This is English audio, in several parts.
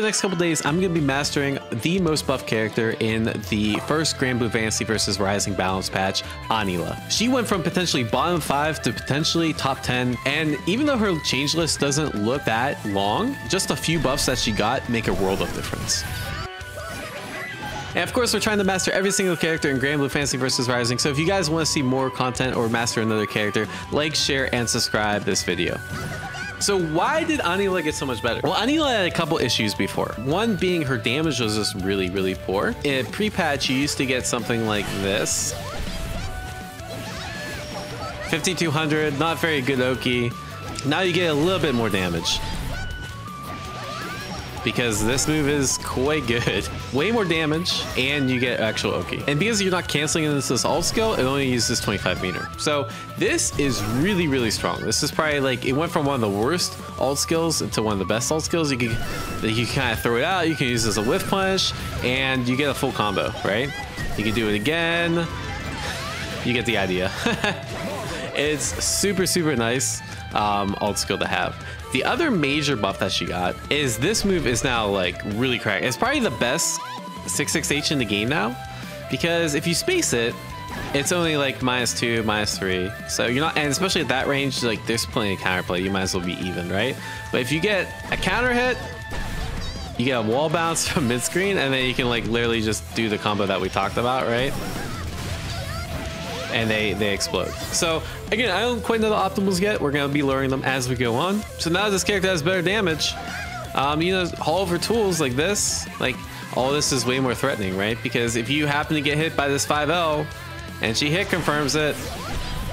over the next couple days, I'm going to be mastering the most buff character in the first Granblue Fantasy versus Rising balance patch, Anila. She went from potentially bottom 5 to potentially top 10, and even though her change list doesn't look that long, just a few buffs that she got make a world of difference. And of course, we're trying to master every single character in Granblue Fantasy vs. Rising, so if you guys want to see more content or master another character, like, share, and subscribe this video. So why did Anila get so much better? Well, Anila had a couple issues before. One being her damage was just really, really poor. In pre-patch, you used to get something like this. 5200, not very good Oki. Now you get a little bit more damage, because this move is quite good. Way more damage, and you get actual Oki. And because you're not canceling into this alt skill, it only uses 25 meter. So this is really, really strong. This is probably like, it went from one of the worst alt skills to one of the best alt skills. You can kind of throw it out, you can use it as a whiff punish, and you get a full combo, right? You can do it again. You get the idea. It's super, super nice alt skill to have. The other major buff that she got is this move is now like really cracked. It's probably the best 6-6-H in the game now, because if you space it, it's only like -2, -3. So you're not, and especially at that range, like there's plenty of counterplay. You might as well be even, right? But if you get a counter hit, you get a wall bounce from mid screen, and then you can like literally just do the combo that we talked about, right? And they explode. So again, I don't quite know the optimals yet. We're gonna be learning them as we go on. So now this character has better damage. You know, all of her tools like this, like all this is way more threatening, right? Because if you happen to get hit by this 5L and she hit confirms it,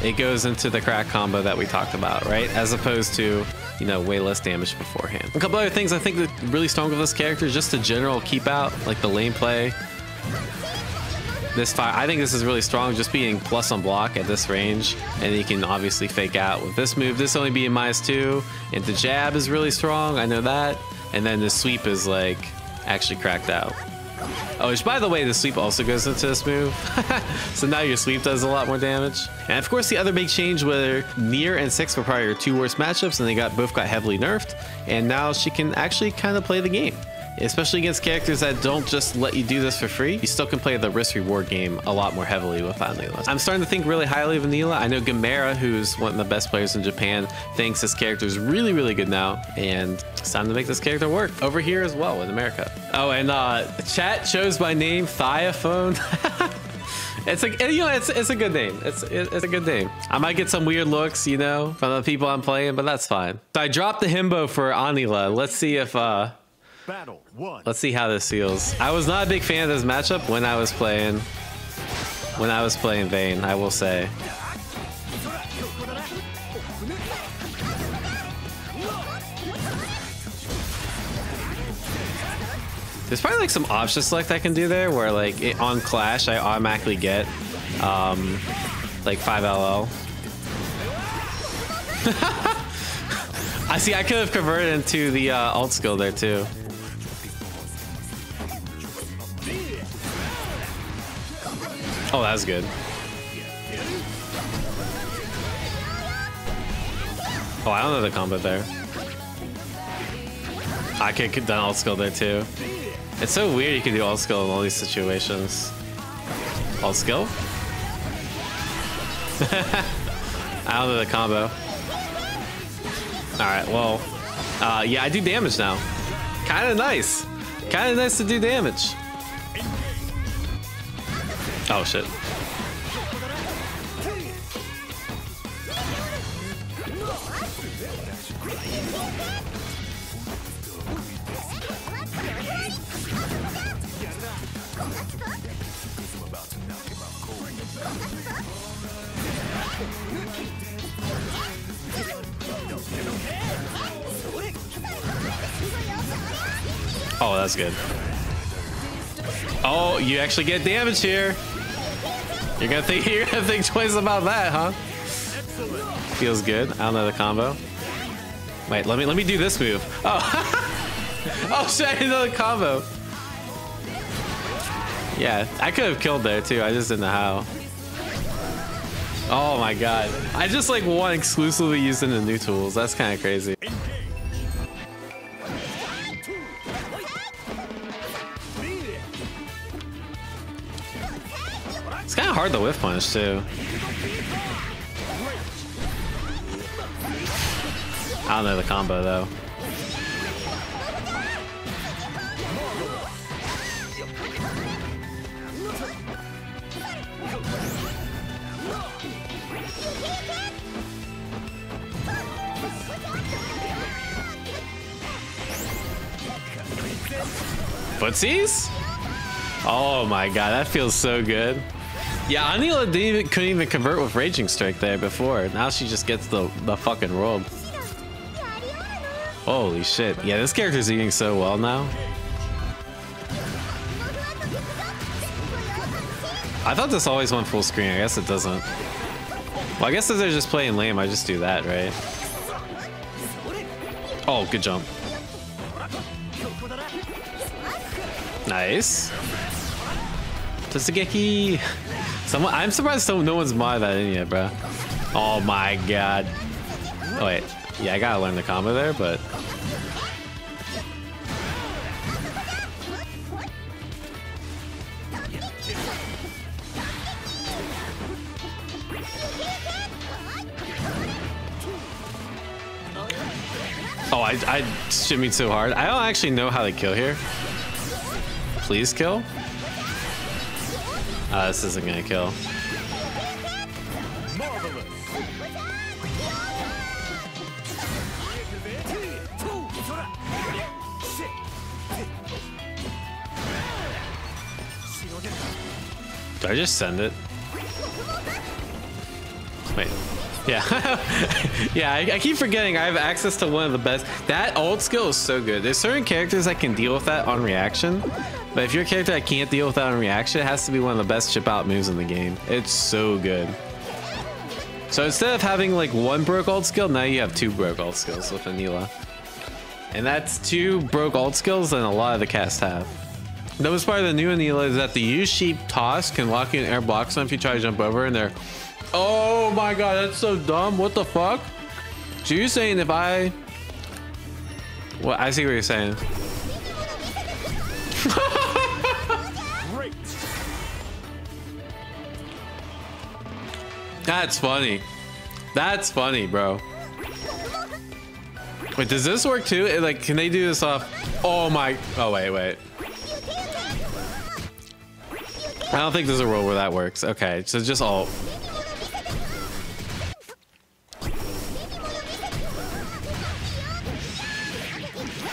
it goes into the crack combo that we talked about, right? As opposed to, you know, way less damage beforehand. A couple other things I think that really strong with this character is just the general keep out, like the lane play. This fire, I think this is really strong, just being plus on block at this range, and you can obviously fake out with this move. This only being -2, and the jab is really strong, I know that, and then the sweep is like actually cracked out. Oh, which by the way, the sweep also goes into this move. So now your sweep does a lot more damage. And of course, the other big change where Nier and Seox were probably your two worst matchups, and they both got heavily nerfed, and now she can actually kind of play the game. Especially against characters that don't just let you do this for free, you still can play the risk-reward game a lot more heavily with Anila. I'm starting to think really highly of Anila. I know Gamera, who's one of the best players in Japan, thinks this character is really, really good now, and it's time to make this character work over here as well in America. Oh, and chat chose by name Diaphone. It's like, you know, it's a good name. It's a good name. I might get some weird looks, you know, from the people I'm playing, but that's fine. So I dropped the himbo for Anila. Let's see if Battle one. Let's see how this feels. I was not a big fan of this matchup when I was playing Vayne, I will say. There's probably like some option select I can do there where like on Clash I automatically get like 5LL. I see I could have converted into the alt skill there too. Oh, that was good. Oh, I don't know the combo there. I could have done alt skill there too. It's so weird you can do alt skill in all these situations. Alt skill? I don't know the combo. Alright, well, yeah, I do damage now. Kind of nice. Kind of nice to do damage. Oh shit. Oh, that's good. Oh, you actually get damage here. You're gonna think twice about that, huh? Feels good. I don't know the combo. Wait, let me do this move. Oh, oh shit! I didn't know the combo. Yeah, I could have killed there too. I just didn't know how. Oh my god! I just like won exclusively using the new tools. That's kind of crazy. It's kind of hard to whiff punish too. I don't know the combo though. Footsies? Oh my god, that feels so good. Yeah, Anila couldn't even convert with Raging Strike there before. Now she just gets the fucking rolled. Holy shit. Yeah, this character's eating so well now. I thought this always went full screen. I guess it doesn't. Well, I guess if they're just playing lame, I just do that, right? Oh, good jump. Nice. Tosugeki. Someone, I'm surprised no one's modded that in yet, bro. Oh my god. Oh wait. Yeah, I gotta learn the combo there, but oh, I shimmied so hard. I don't actually know how to kill here. Please kill? This isn't gonna kill. Marvelous. Do I just send it? Wait. Yeah. Yeah, I keep forgetting I have access to one of the best. That ult skill is so good. There's certain characters that can deal with that on reaction, but if you're a character that can't deal with that on reaction, it has to be one of the best chip out moves in the game. It's so good. So instead of having like one broke ult skill, now you have two broke ult skills with Anila. And that's two broke ult skills than a lot of the cast have. The most part of the new Anila is that the U-shape toss can lock you in air blocks if you try to jump over, and they're... Oh my god, that's so dumb. What the fuck? So you're saying if I... Well, I see what you're saying. Great. That's funny. That's funny, bro. Wait, does this work too? It, like, can they do this off... Oh my... Oh, wait, wait. I don't think there's a rule where that works. Okay, so just ult.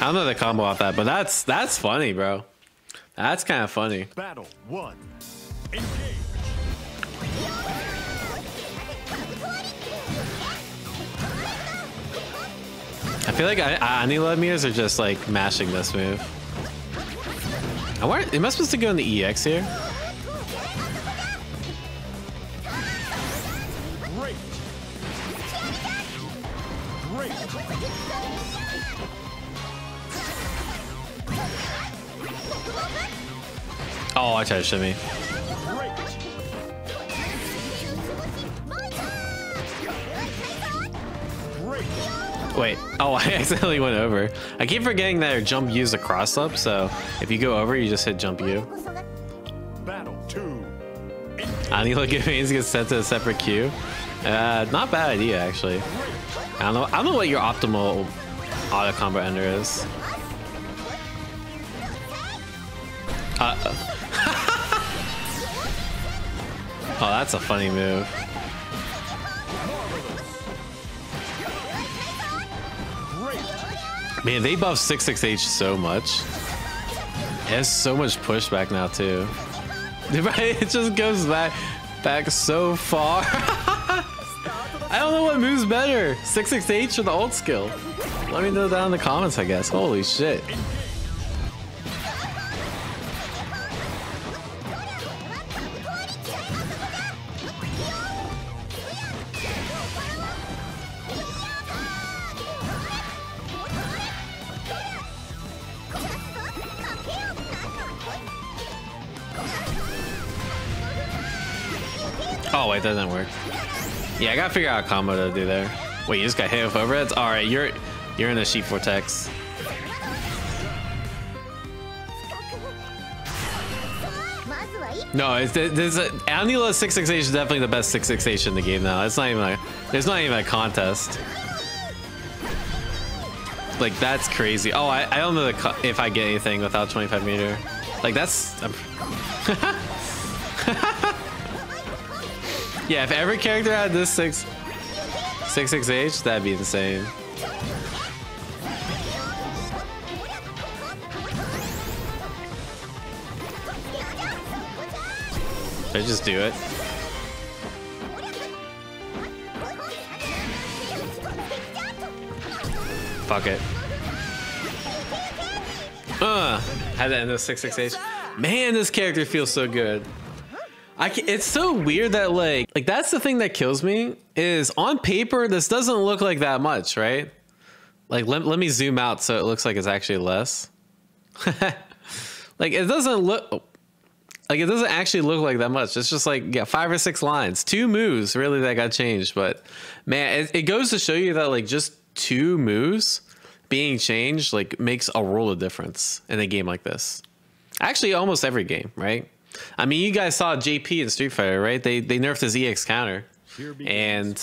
I don't know the combo off that, but that's funny, bro. That's kind of funny. Battle one. I feel like Anila meters are just like mashing this move. Am I supposed to go in the EX here? Oh, I tried to shimmy. Wait. Oh, I accidentally went over. I keep forgetting that jump U is a cross up, so if you go over, you just hit jump U. Battle two. Anila Vayne gets set to a separate Q. Not bad idea actually. I don't know what your optimal auto combo ender is. Oh, that's a funny move. Man, they buff 668 so much. It has so much pushback now too. It just goes back so far. I don't know what moves better, 668 or the ult skill. Let me know down in the comments, I guess. Holy shit. Oh wait, that didn't work. Yeah, I gotta figure out a combo to do there. Wait, you just got hit with overheads? Alright, you're in a sheep vortex. No, there's Anila 668 is definitely the best 668 in the game now. It's not even like there's not even a contest. Like that's crazy. Oh, I don't know if I get anything without 25 meter. Like that's. Yeah, if every character had this 668, that'd be insane. They just do it. Fuck it. Had to end with 668. Man, this character feels so good. It's so weird that like that's the thing that kills me is on paper this doesn't look like that much, right? Like let me zoom out so it looks like it's actually less. Like it doesn't look. Oh. Like it doesn't actually look like that much. It's just like, yeah, 5 or 6 lines, 2 moves really that got changed. But man, it goes to show you that like just 2 moves being changed like makes a world of difference in a game like this. Actually, almost every game, right? I mean, you guys saw JP in Street Fighter, right? They nerfed his EX counter, and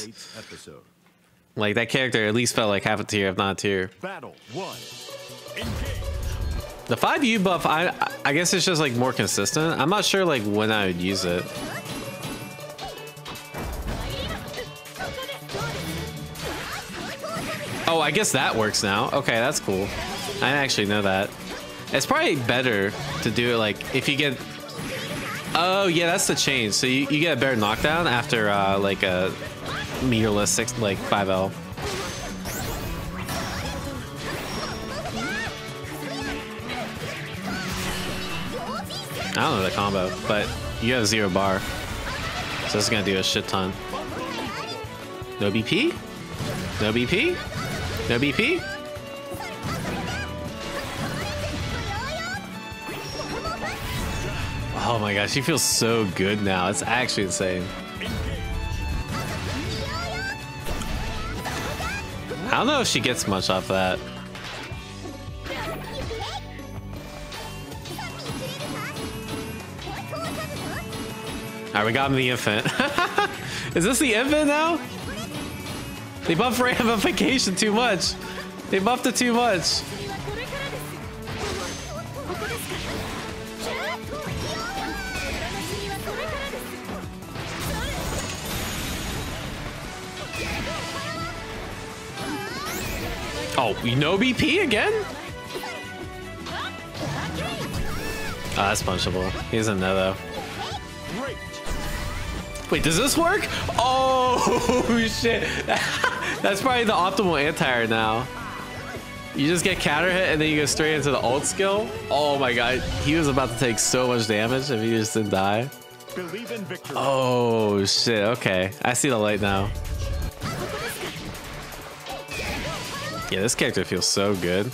like that character at least felt like half a tier, if not a tier. Battle 1. Engage. The 5U buff, I guess it's just like more consistent. I'm not sure like when I would use it. Oh, I guess that works now. Okay, that's cool. I didn't actually know that. It's probably better to do it like if you get... Oh yeah, that's the change. So you get a better knockdown after like a meterless 6, like 5L. I don't know the combo, but you have 0 bar, so it's gonna do a shit ton. No BP? No BP? No BP? Oh my gosh, she feels so good now. It's actually insane. I don't know if she gets much off that. Alright, we got him the infant. Is this the infant now? They buffed ramification too much. They buffed it too much. Oh, no BP again? Oh, that's punchable. He doesn't know though. Wait, does this work? Oh shit! That's probably the optimal anti-air now. You just get counter hit and then you go straight into the ult skill. Oh my god, he was about to take so much damage if he just didn't die. Oh shit! Okay, I see the light now. Yeah, this character feels so good.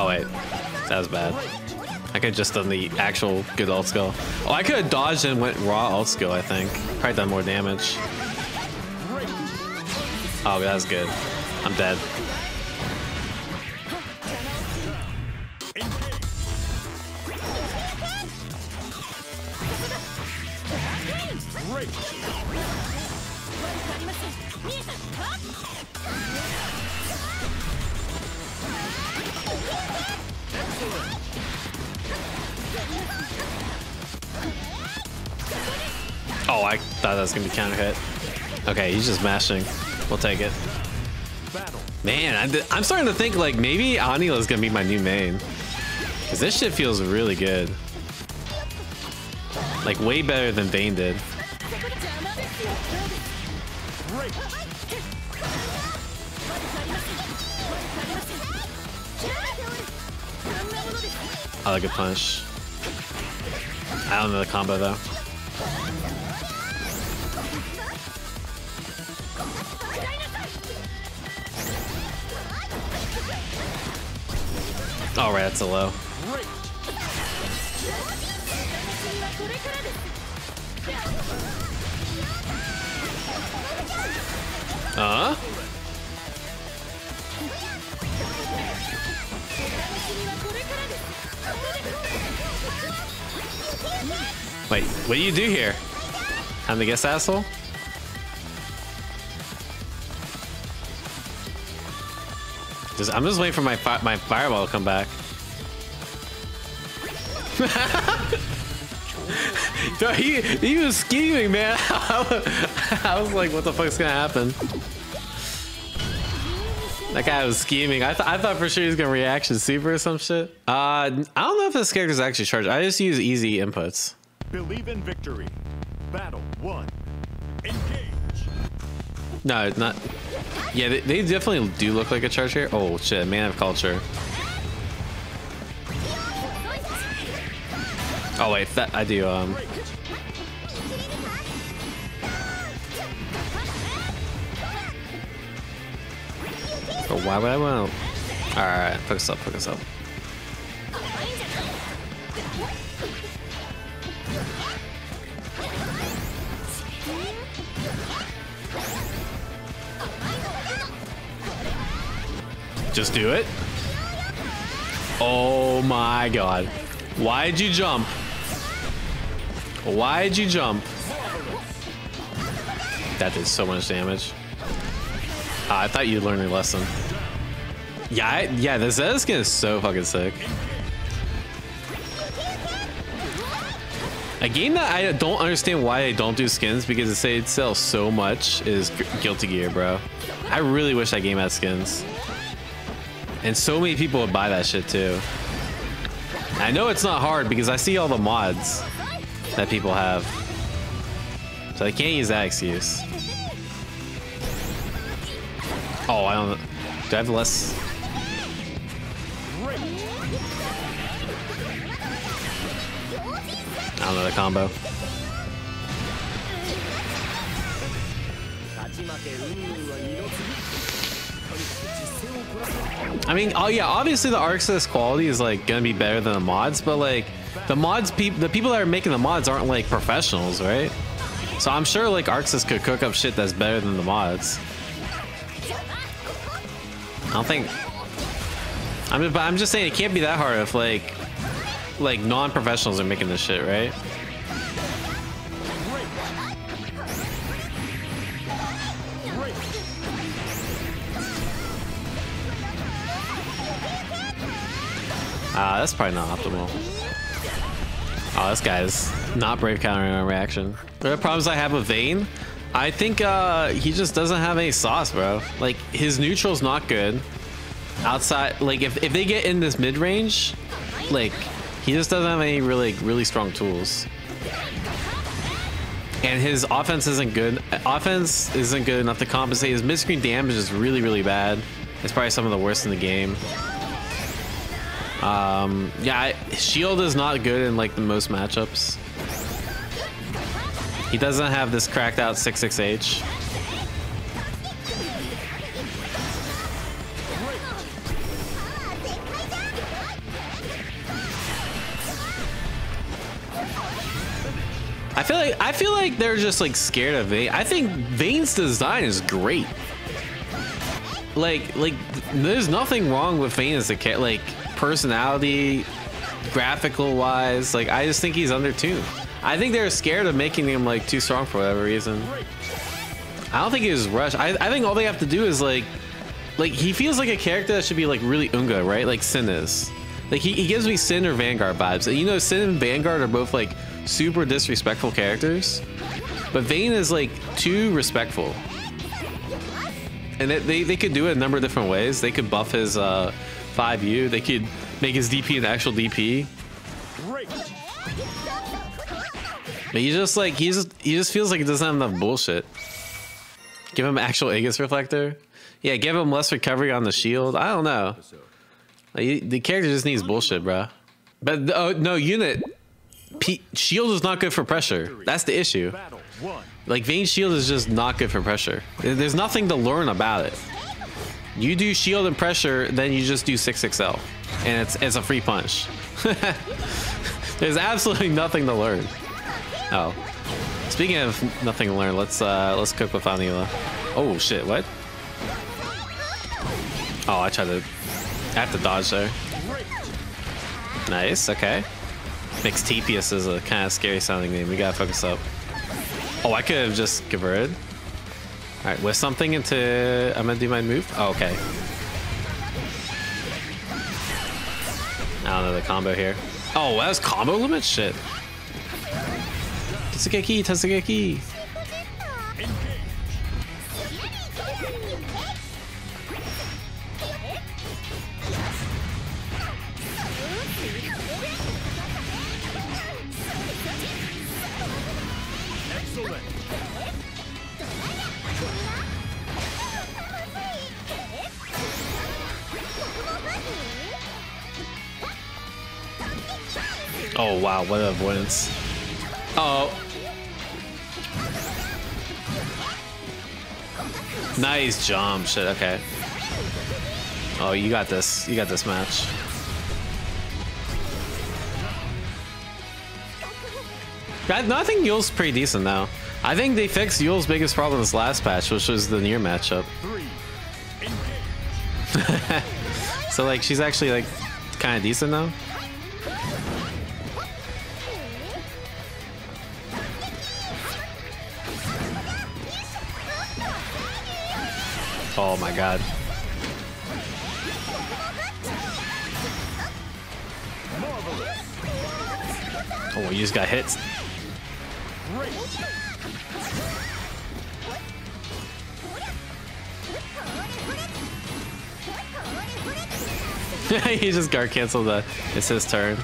Oh wait, that was bad. I could have just done the actual good ult skill. Oh, I could have dodged and went raw ult skill, I think. Probably done more damage. Oh, that was good. I'm dead. Oh, I thought that was gonna be counter hit. Okay, he's just mashing. We'll take it. Man, I'm starting to think like maybe Anila is gonna be my new main, cause this shit feels really good. Like way better than Vayne did. I like a punch. I don't know the combo though. All right, that's a low. Huh? Wait, what do you do here? Time to guess, asshole? I'm just waiting for my fireball to come back. Dude, he was scheming, man. I was like, what the fuck's gonna happen? That guy was scheming. I thought for sure he was gonna reaction super or some shit. I don't know if this character's actually charged. I just use easy inputs. Believe in victory. Battle one. Engage. No, it's not. Yeah, they definitely do look like a charge here. Oh shit, man of culture. Oh wait, that I do. But why would I want? All right, focus up, focus up. Just do it. Oh my god. Why'd you jump? Why'd you jump? That did so much damage. I thought you'd learn a lesson. Yeah, yeah, this skin is so fucking sick. A game that I don't understand why they don't do skins because it sells so much is Guilty Gear, bro. I really wish that game had skins. And so many people would buy that shit too. I know it's not hard because I see all the mods that people have. So I can't use that excuse. Oh, I don't know. Do I have less? I don't know the combo. I mean, oh yeah, obviously the Arxis quality is like gonna be better than the mods, but like the mods, the people that are making the mods aren't like professionals, right? So I'm sure like Arxis could cook up shit that's better than the mods. I don't think. I mean, but I'm just saying it can't be that hard if like non-professionals are making this shit, right? That's probably not optimal. Oh, this guy's not brave countering on reaction. The problems I have with Vayne, I think he just doesn't have any sauce, bro. Like his neutral's not good. Outside, like if they get in this mid range, like he just doesn't have any really strong tools. And his offense isn't good. Offense isn't good enough to compensate. His mid screen damage is really bad. It's probably some of the worst in the game. Yeah, shield is not good in like the most matchups. He doesn't have this cracked out 66H. I feel like they're just like scared of Vayne. I think Vayne's design is great. Like there's nothing wrong with Vayne as a cat, like personality, graphical wise, like I just think he's undertuned. I think they're scared of making him like too strong for whatever reason. I don't think he was rushed. I think all they have to do is like he feels like a character that should be like really unga, right? Like Sin is. Like he gives me Sin or Vanguard vibes. And you know, Sin and Vanguard are both like super disrespectful characters, but Vayne is like too respectful. And they could do it a number of different ways. They could buff his 5U. They could make his DP an actual DP. But he just feels like he doesn't have enough bullshit. Give him actual Aegis Reflector. Yeah, give him less recovery on the shield. I don't know. Like, the character just needs bullshit, bro. But oh no, unit shield is not good for pressure. That's the issue. Like Vayne's shield is just not good for pressure. There's nothing to learn about it. You do shield and pressure, then you just do 6XL, and it's a free punch. There's absolutely nothing to learn. Oh. Speaking of nothing to learn, let's cook with Anila. Oh shit! What? Oh, I tried to. I have to dodge there. Nice. Okay. Mixtepius is a kind of scary sounding name. We gotta focus up. Oh, I could have just converted. All right, with something into. I'm gonna do my move. Oh, okay. I don't know the combo here. Oh, that was combo limit? Shit. Tatsugeki, Tatsugeki. Oh wow, what an avoidance. Oh. Nice jump, shit, okay. Oh, you got this match. No, I think Yule's pretty decent now. I think they fixed Yule's biggest problem this last patch, which was the Nier matchup. So like, she's actually like, kinda decent now. Oh my god. Oh, you just got hit. He just guard canceled the. It's his turn.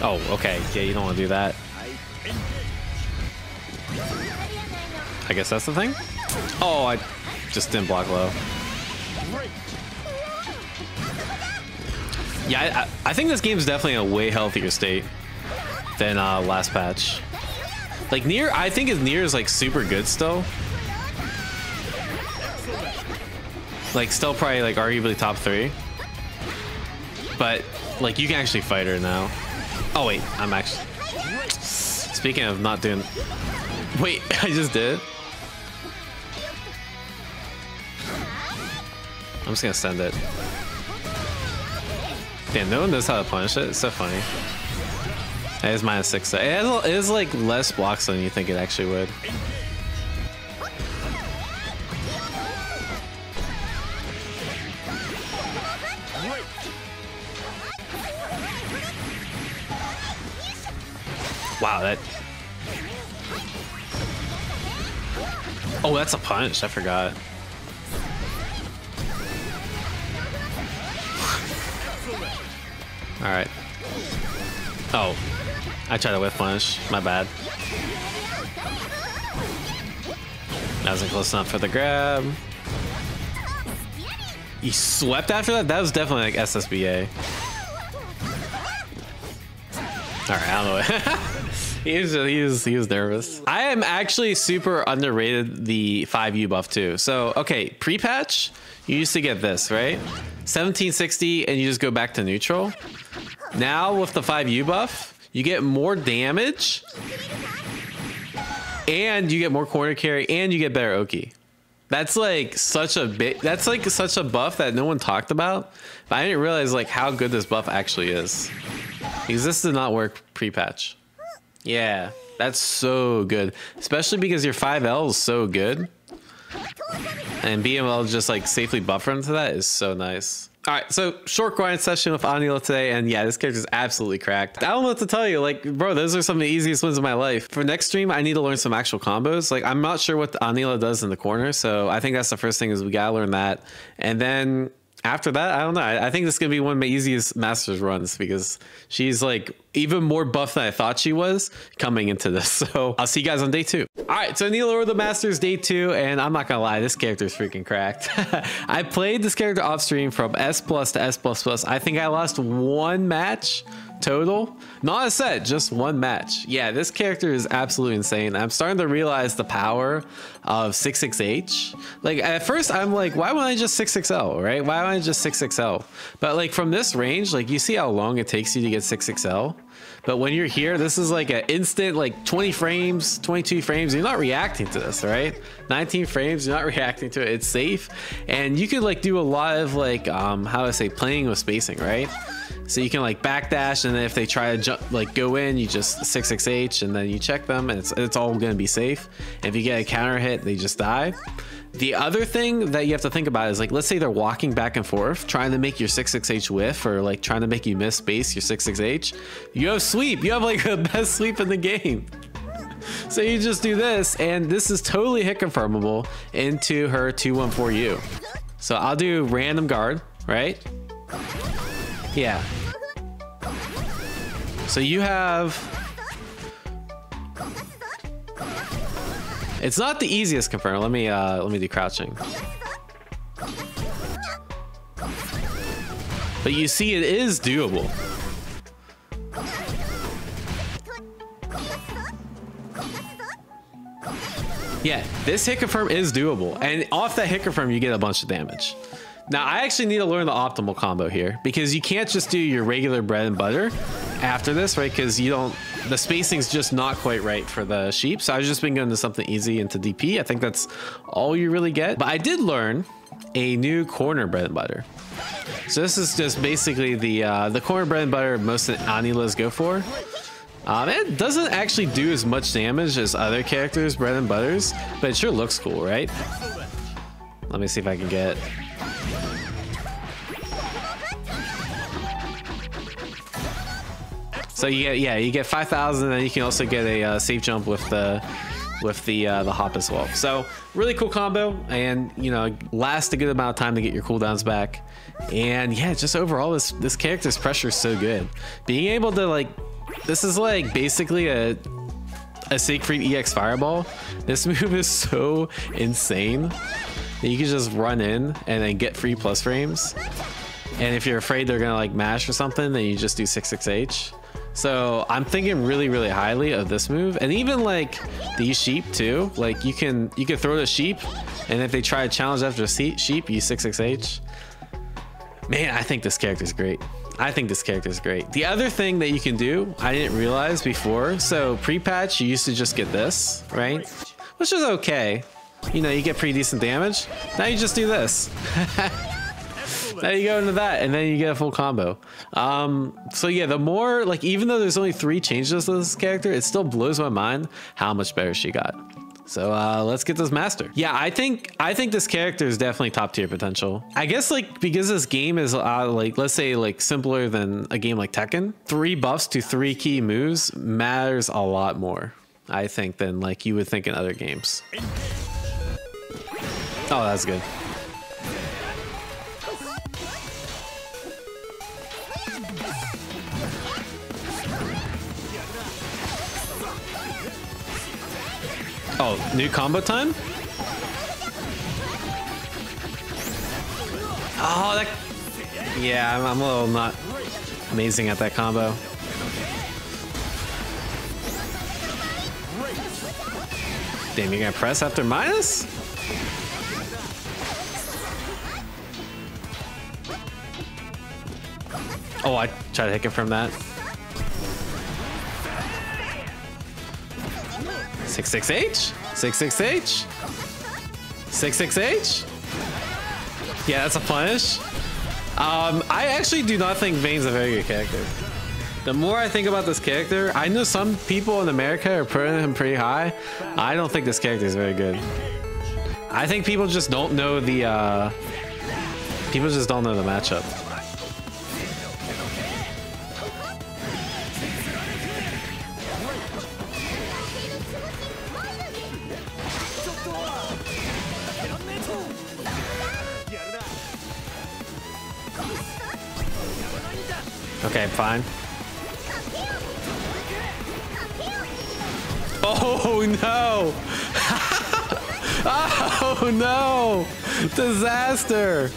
Oh, okay. Yeah, you don't want to do that. I guess that's the thing. Oh, I just didn't block low. Yeah, I think this game's definitely in a way healthier state than last patch. Like Nier, I think Nier is like super good still. Like still probably like arguably top 3. But like you can actually fight her now. Oh wait, I'm actually. Speaking of not doing. Wait, I just did. I'm just gonna send it. Damn, no one knows how to punish it. It's so funny. It is -6. It is like less blocks than you think it actually would. Wow, that. Oh, that's a punch. I forgot. All right. Oh, I tried to whiff punish. My bad. That wasn't close enough for the grab. You swept after that? That was definitely like SSBA. All right, I don't know. He was nervous. I am actually super underrated the 5U buff too. So, okay, pre-patch, you used to get this, right? 1760 and you just go back to neutral. Now with the 5U buff, you get more damage and you get more corner carry and you get better Oki. That's like such a big, that's like such a buff that no one talked about. But I didn't realize like how good this buff actually is. Because this did not work pre-patch. Yeah, that's so good, especially because your 5L is so good, and being able to just like safely buffer into that is so nice. All right, so short grind session with Anila today, and yeah, this character is absolutely cracked. I don't know what to tell you, like, bro, those are some of the easiest wins of my life. For next stream, I need to learn some actual combos. Like, I'm not sure what Anila does in the corner, so I think that's the first thing is we gotta learn that, and then. After that, I don't know. I think this is going to be one of my easiest Masters runs because she's like even more buff than I thought she was coming into this. So I'll see you guys on day 2. All right, so Anila over the Masters day 2, and I'm not going to lie, this character is freaking cracked. I played this character off stream from S+ to S++. I think I lost one match total. Not a set, just one match. Yeah, this character is absolutely insane. I'm starting to realize the power of 66H. Like at first I'm like, why wouldn't I just 66L, right? Why wouldn't I just 66L? But like from this range, like you see how long it takes you to get 66L. But when you're here, this is like an instant, like 20 frames, 22 frames. You're not reacting to this, right? 19 frames, you're not reacting to it. It's safe. And you could like do a lot of like, how do I say, playing with spacing, right? So you can like backdash, and then if they try to jump, like go in, you just 6-6-H and then you check them, and it's all gonna be safe. And if you get a counter hit, they just die. The other thing that you have to think about is like, let's say they're walking back and forth, trying to make your 6-6-H whiff, or like trying to make you miss space your 6-6-H. You have sweep. You have like the best sweep in the game. So you just do this, and this is totally hit confirmable into her 214U. So I'll do random guard, right? Yeah. So you have... It's not the easiest confirm. Let me do crouching. But you see, it is doable. Yeah, this hit confirm is doable, and off that hit confirm, you get a bunch of damage. Now, I actually need to learn the optimal combo here, because you can't just do your regular bread and butter after this, right? Because you don't, the spacing's just not quite right for the sheep. So I've just been going to something easy into DP. I think that's all you really get. But I did learn a new corner bread and butter. So this is just basically the corner bread and butter most Anilas go for. It doesn't actually do as much damage as other characters' bread and butters, but it sure looks cool, right? Let me see if I can get... So you get, yeah, you get 5,000, and you can also get a safe jump with the hop as well. So really cool combo, and you know, lasts a good amount of time to get your cooldowns back. And yeah, just overall, this character's pressure is so good. Being able to like, this is like basically a Siegfried EX Fireball. This move is so insane. You can just run in and then get free plus frames. And if you're afraid they're gonna like mash or something, then you just do 6-6-H. So I'm thinking really, really highly of this move, and even like these sheep too. Like you can throw the sheep, and if they try to challenge after a sheep, you 6-6-H. Man, I think this character's great. I think this character's great. The other thing that you can do, I didn't realize before. So pre-patch, you used to just get this, right? Which is okay. You know, you get pretty decent damage. Now you just do this. Now you go into that, and then you get a full combo. So yeah, the more, like, even though there's only 3 changes to this character, it still blows my mind how much better she got. So let's get this master. Yeah, I think this character is definitely top tier potential. I guess like because this game is like, let's say like simpler than a game like Tekken, 3 buffs to 3 key moves matters a lot more, I think, than like you would think in other games. Oh, that's good. Oh, new combo time? Oh, that... Yeah, I'm a little not amazing at that combo. Damn, you're gonna press after minus? Oh, I tried to hit confirm that. 6-6-H? 6-6-H? 6-6-H? Yeah, that's a punish. I actually do not think Vayne's a very good character. The more I think about this character, I know some people in America are putting him pretty high. I don't think this character is very good. I think people just don't know the... people just don't know the matchup. Okay, fine. Oh no! Oh no! Disaster!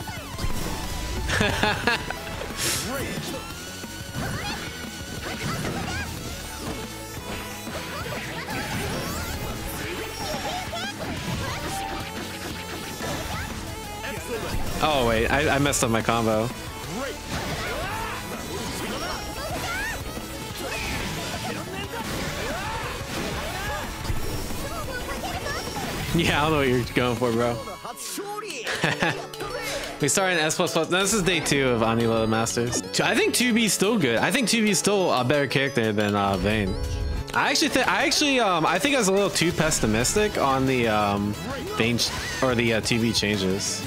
Oh wait, I messed up my combo. Yeah, I don't know what you're going for, bro. We start in S++. No, this is day 2 of Anila Masters. I think 2B is still good. I think 2B is still a better character than Vayne. I think I was a little too pessimistic on the Vayne or the 2B changes.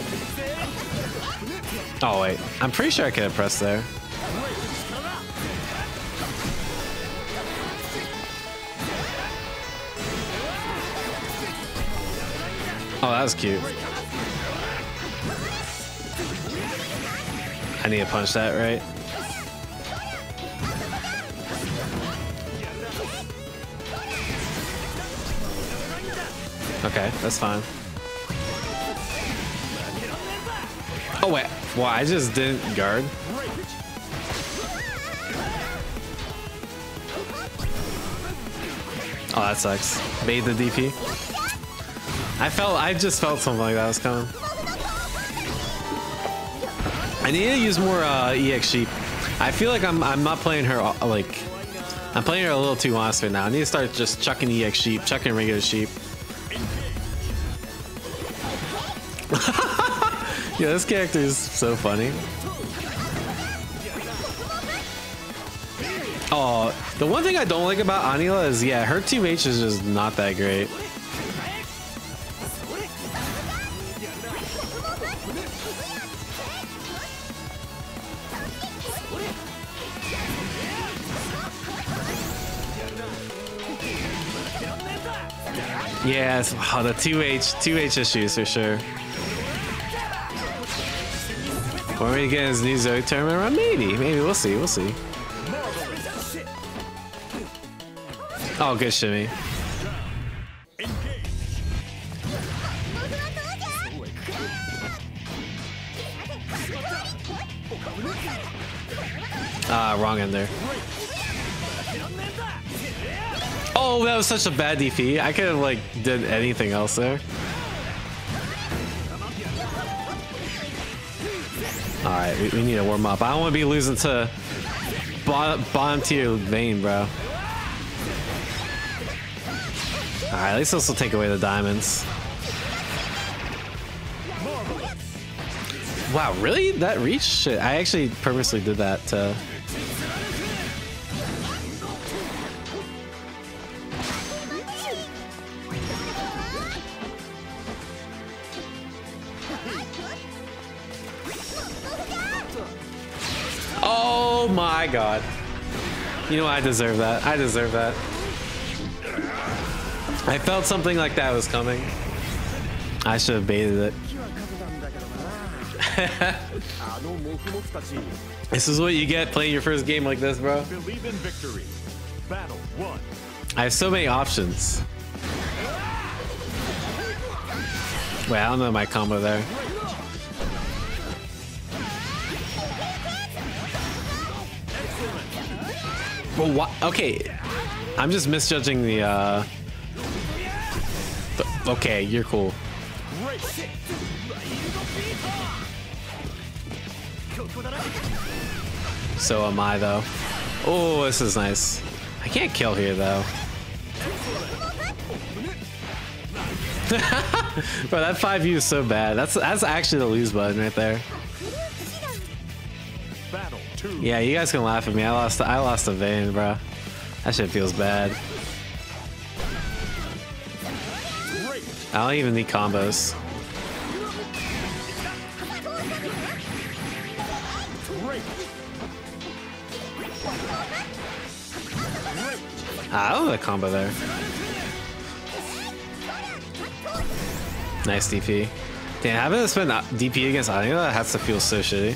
Oh wait, I'm pretty sure I could have pressed there. Oh, that was cute. I need to punch that, right? Okay, that's fine. Oh wait, well, I just didn't guard. Oh, that sucks. Made the DP. I just felt something like that was coming. I need to use more EX sheep. I feel like I'm not playing her like I'm playing her a little too honest right now. I need to start just chucking EX sheep, chucking regular sheep. Yeah, this character is so funny. Oh, the one thing I don't like about Anila is yeah, her 2H is just not that great. Yes, oh, the 2H issues for sure. Want me to get his new Zoe tournament run? Maybe we'll see. Oh, good shimmy. Ah, wrong end there. Oh, that was such a bad DP. I could have like did anything else there. All right, we need to warm up. I don't want to be losing to bottom tier Vayne, bro. All right, at least this will take away the diamonds. Wow, really? That reach? Shit, I actually purposely did that to... Oh my god. You know, I deserve that. I deserve that. I felt something like that was coming. I should have baited it. This is what you get playing your first game like this, bro. I have so many options. Wait, I don't know my combo there. But what? Okay, I'm just misjudging the. Okay, you're cool. So am I though. Oh, this is nice. I can't kill here though. Bro, that 5U is so bad. That's actually the lose button right there. Yeah, you guys can laugh at me. I lost a Vayne, bro. That shit feels bad. I don't even need combos. Ah, I love that combo there. Nice DP. Damn, having to spend DP against Anila has to feel so shitty.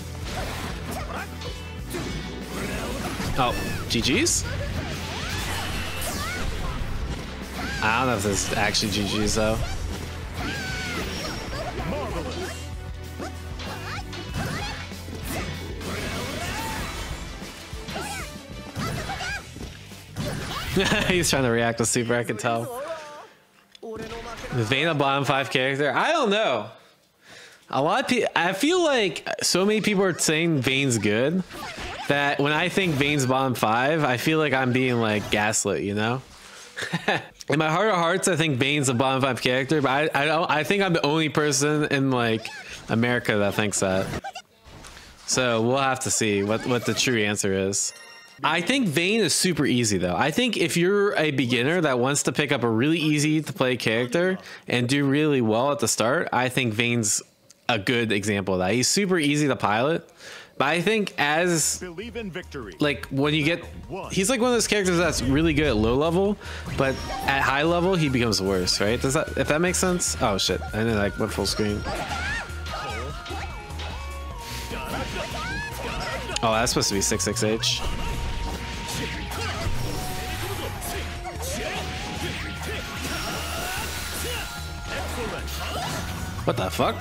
Oh, GG's? I don't know if this is actually GG's though. He's trying to react with super, I can tell. Vayne, a bottom 5 character? I don't know. A lot of people, I feel like so many people are saying Vayne's good that when I think Vayne's bottom 5, I feel like I'm being like gaslit, you know? In my heart of hearts, I think Vayne's a bottom 5 character, but I think I'm the only person in like America that thinks that. So we'll have to see what the true answer is. I think Vayne is super easy though. I think if you're a beginner that wants to pick up a really easy to play character and do really well at the start, I think Vayne's a good example of that. He's super easy to pilot. But I think as like when you get, he's like one of those characters that's really good at low level, but at high level he becomes worse, right? Does that, if that makes sense? Oh shit! I didn't like went full screen. Oh, that's supposed to be 66H. What the fuck?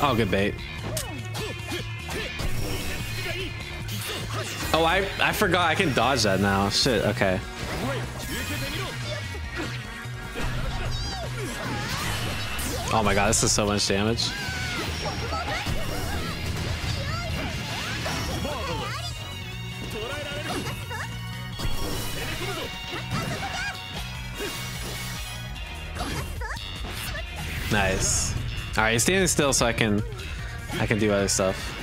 Oh, good bait. Oh, I forgot I can dodge that now. Shit, okay. Oh my god, this is so much damage. Nice. All right, he's standing still, so I can do other stuff.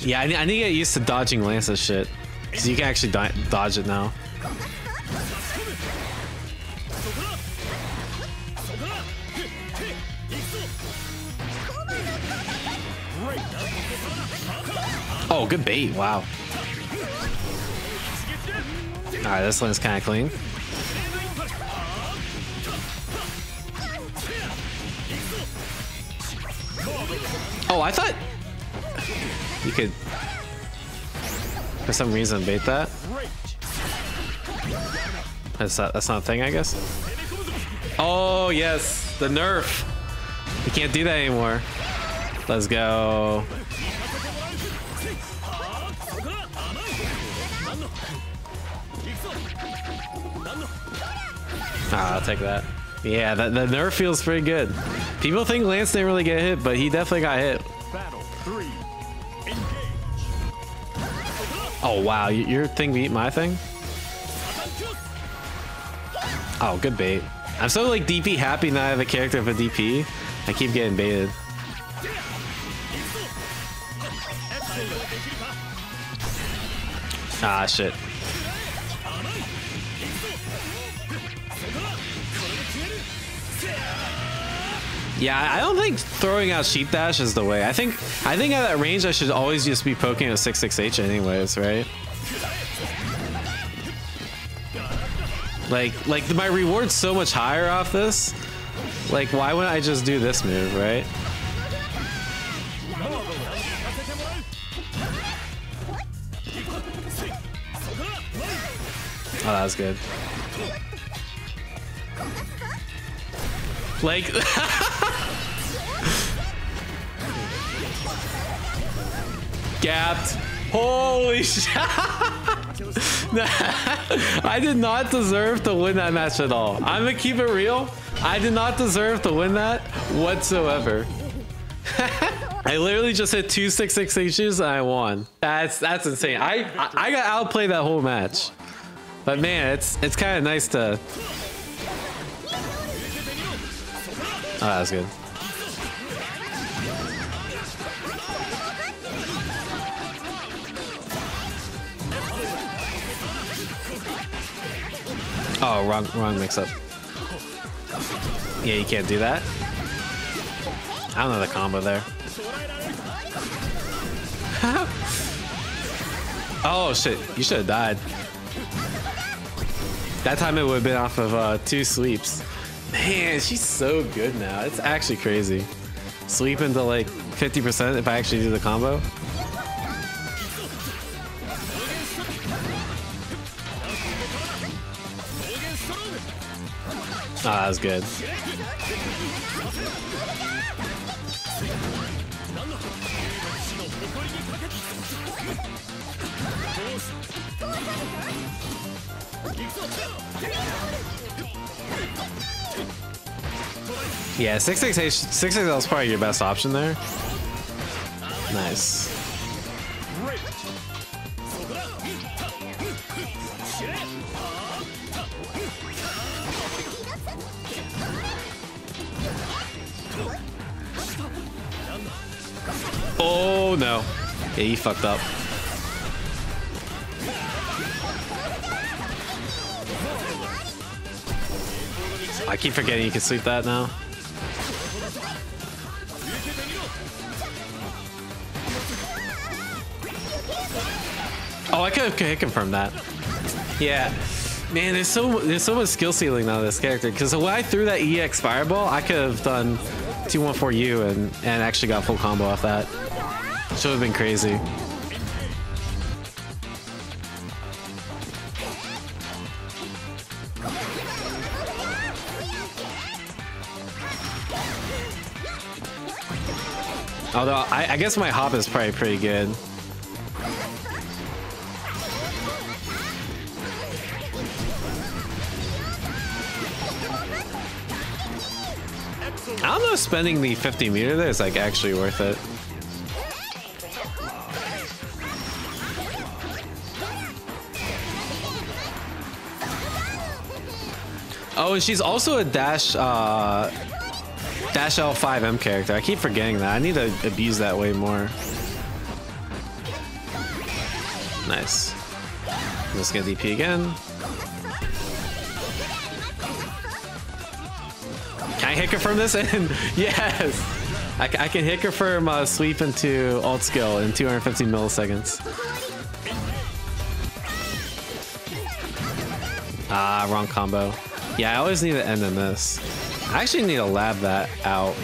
Yeah, I need to get used to dodging Lance's shit, because you can actually dodge it now. Oh, good bait! Wow. All right, this one's kind of clean. Oh, I thought you could, for some reason, bait that. That's not a thing, I guess. Oh yes, the nerf. You can't do that anymore. Let's go. Ah, I'll take that. Yeah, the nerf feels pretty good. People think Lance didn't really get hit, but he definitely got hit. Oh wow, your thing beat my thing? Oh, good bait. I'm so like DP happy now I have a character with a DP. I keep getting baited. Ah, shit. Yeah, I don't think throwing out sheep dash is the way. I think at that range I should always just be poking a 66H anyways, right? Like my reward's so much higher off this. Like, why wouldn't I just do this move, right? Oh, that was good. Like gapped. Holy shit. I did not deserve to win that match at all. I'm gonna keep it real. I did not deserve to win that whatsoever. I literally just hit 2 66H's and I won. That's insane. I got outplayed that whole match. But man, it's kind of nice to. Oh, that was good. Oh, wrong mix up. Yeah, you can't do that. I don't know the combo there. Oh shit, you should have died. That time it would have been off of 2 sweeps. Man, she's so good now. It's actually crazy. Sleep into like 50% if I actually do the combo. Ah, oh, that was good. Yeah, 66H is probably your best option there. Nice. Nice. Oh no. Yeah, he fucked up. I keep forgetting you can sleep that now. Oh, I could have confirmed that. Yeah. Man, there's so much skill ceiling now this character, because when I threw that EX fireball, I could have done 214U and actually got full combo off that. Should have been crazy. Although, I guess my hop is probably pretty good. I don't know if spending the 50 meter there is like actually worth it. Oh, and she's also a Dash L5M character. I keep forgetting that. I need to abuse that way more. Nice. Let's get DP again. Can I hit confirm this? And yes! I can hit confirm sweep into alt skill in 250 milliseconds. Ah, wrong combo. Yeah, I always need to end in this. I actually need to lab that out.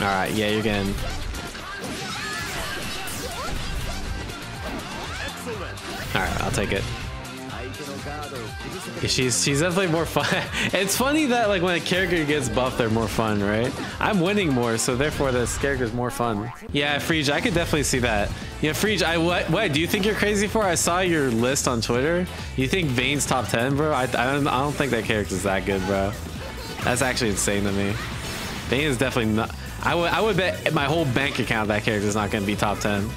All right, yeah, you're getting. All right, I'll take it. She's definitely more fun. It's funny that like when a character gets buffed, they're more fun, right? I'm winning more, so therefore this character's more fun. Yeah, Frege, I could definitely see that. Yeah, Frege, what do you think you're crazy for? I saw your list on Twitter. You think Vayne's top 10, bro? I don't think that character's that good, bro. That's actually insane to me. Vayne is definitely not. I would bet my whole bank account that character's not gonna be top 10.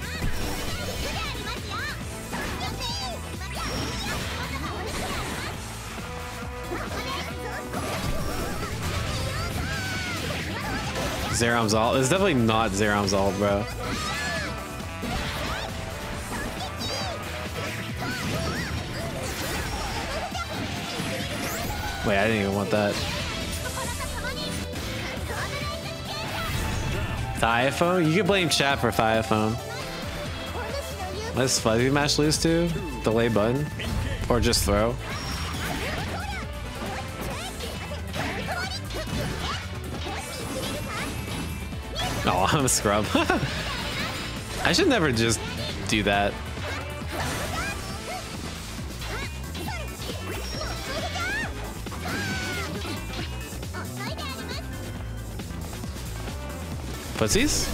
Zeram's all. It's definitely not Zeram's all, bro. Wait, I didn't even want that. Diaphone? You can blame chat for Diaphone. What does Fuzzy Mash lose to? Delay button? Or just throw? Oh, I'm a scrub. I should never just do that. Footsies?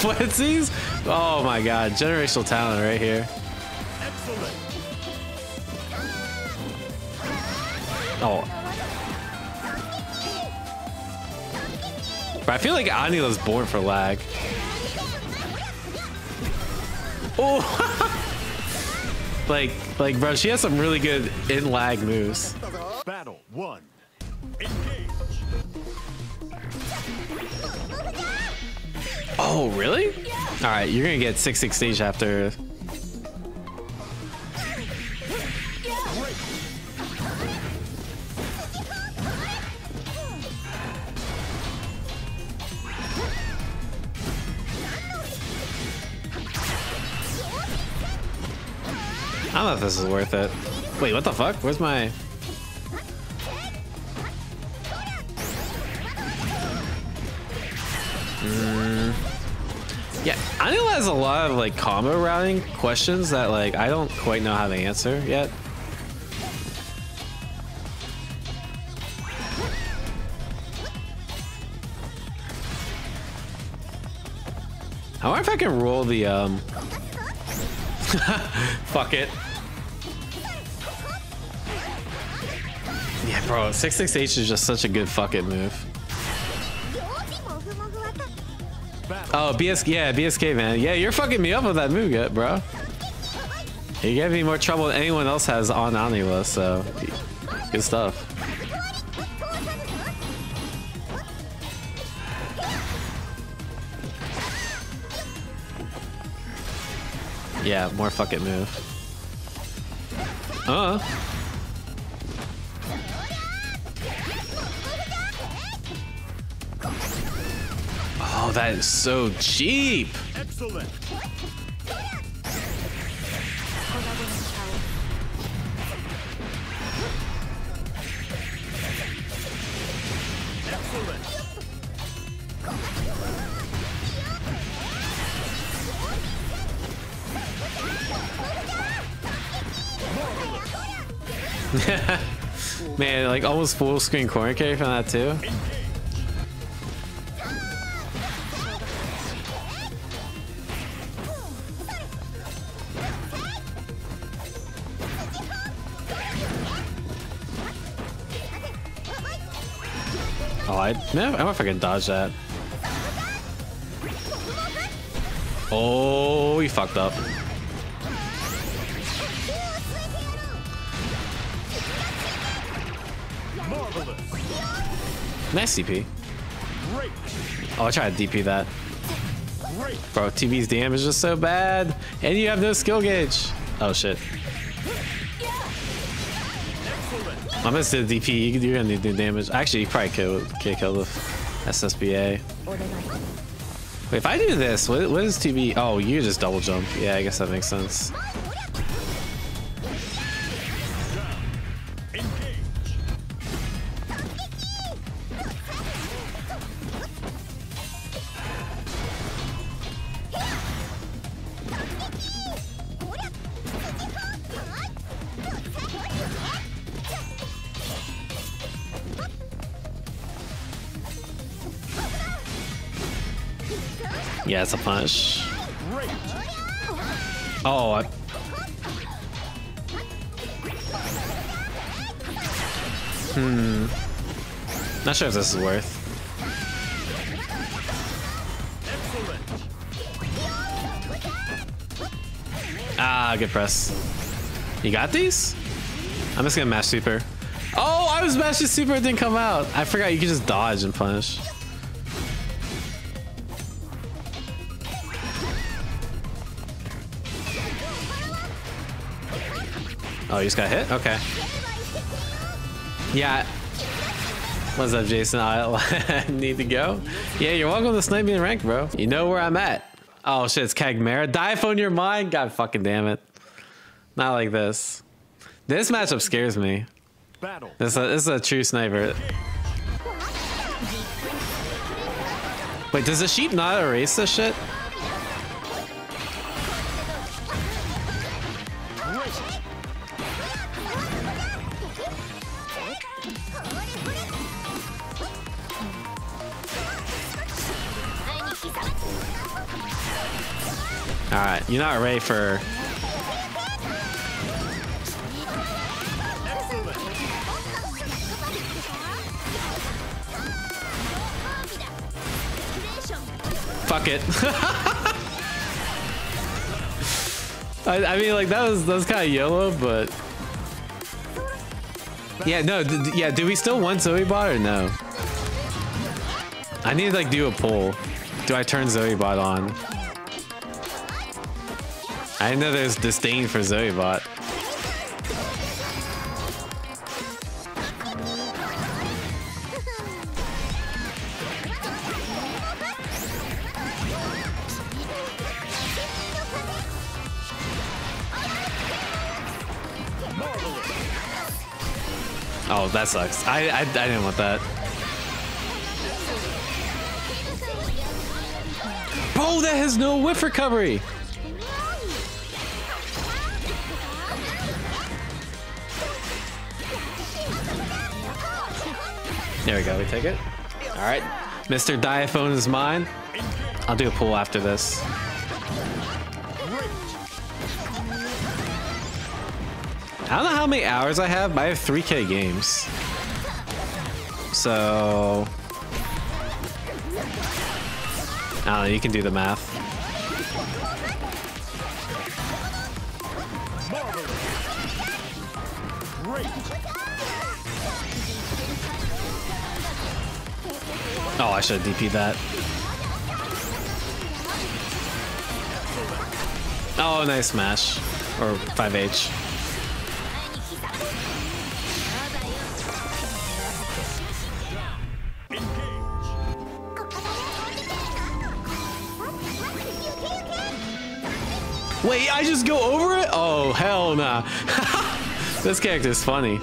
Footsies? Oh my god, generational talent right here. Oh. But I feel like Anila's born for lag. Oh, like, bro, she has some really good in lag moves. Battle one. Engage. Oh, really? All right, you're gonna get 6-6 stage after. I don't know if this is worth it. Wait, what the fuck? Where's my... Yeah, Anila has a lot of like combo routing questions that like I don't quite know how to answer yet. I wonder if I can roll the fuck it. Yeah, bro, 668 is just such a good fuck it move. Oh, BSK, man. Yeah, you're fucking me up with that move, yet, bro. You're giving me more trouble than anyone else has on Anila, so good stuff. Yeah, more fuck it move. Oh, that is so cheap. Excellent. Man, like almost full screen corner carry from that too. Oh, I don't know if I can dodge that. Oh, you fucked up. Nice DP. Oh, I tried to DP that. Bro, TB's damage is so bad. And you have no skill gauge. Oh, shit. I missed the DP. You're gonna do damage. Actually, you probably can't kill the SSBA. Wait, if I do this, what is 2B? Oh, you just double jump. Yeah, I guess that makes sense. Yeah, it's a punish. Oh, Not sure if this is worth. Ah, good press. You got these? I'm just gonna mash super. Oh, I was mashing super, it didn't come out. I forgot you could just dodge and punish. Oh, you just got hit? Okay. Yeah. What's up, Jason? I need to go. Yeah, you're welcome to snipe me in rank, bro. You know where I'm at. Oh, shit. It's Cagmera. Diaphone your mind. God fucking damn it. Not like this. This matchup scares me. This is a true sniper. Wait, does the sheep not erase this shit? Alright, you're not ready for... Fuck it. I mean, like, that was kind of YOLO, but... Yeah, no, yeah, do we still want Zoe bot or no? I need to, like, do a poll. Do I turn Zoe bot on? I know there's disdain for Zoe bot. Oh, that sucks. I didn't want that. Bro, that has no whiff recovery. There we go, we take it. Alright, Mr. Diaphone is mine. I'll do a pull after this. I don't know how many hours I have, but I have 3K games. So... I don't know, you can do the math. Oh, I should have DP'd that. Oh, nice smash. Or 5H. Wait, I just go over it? Oh, hell nah. This character's funny.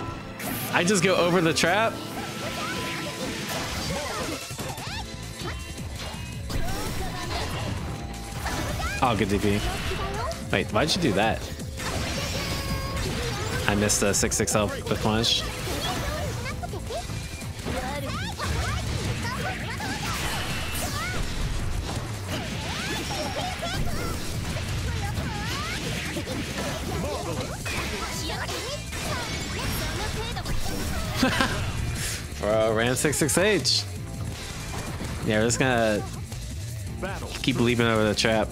I just go over the trap? Oh, good DP. Wait, why'd you do that? I missed a 6-6 help with punish. Ram 6-6H. Yeah, we're just gonna keep leaping over the trap.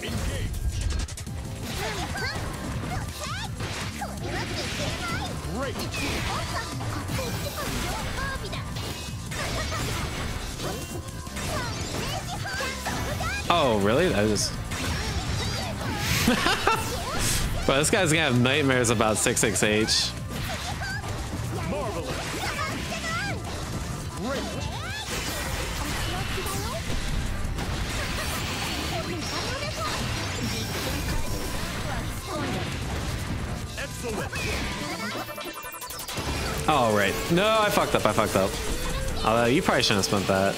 Oh, really? That was. Bro, this guy's gonna have nightmares about 6-6H. Oh, right. No, I fucked up. I fucked up. Although you probably shouldn't have spent that.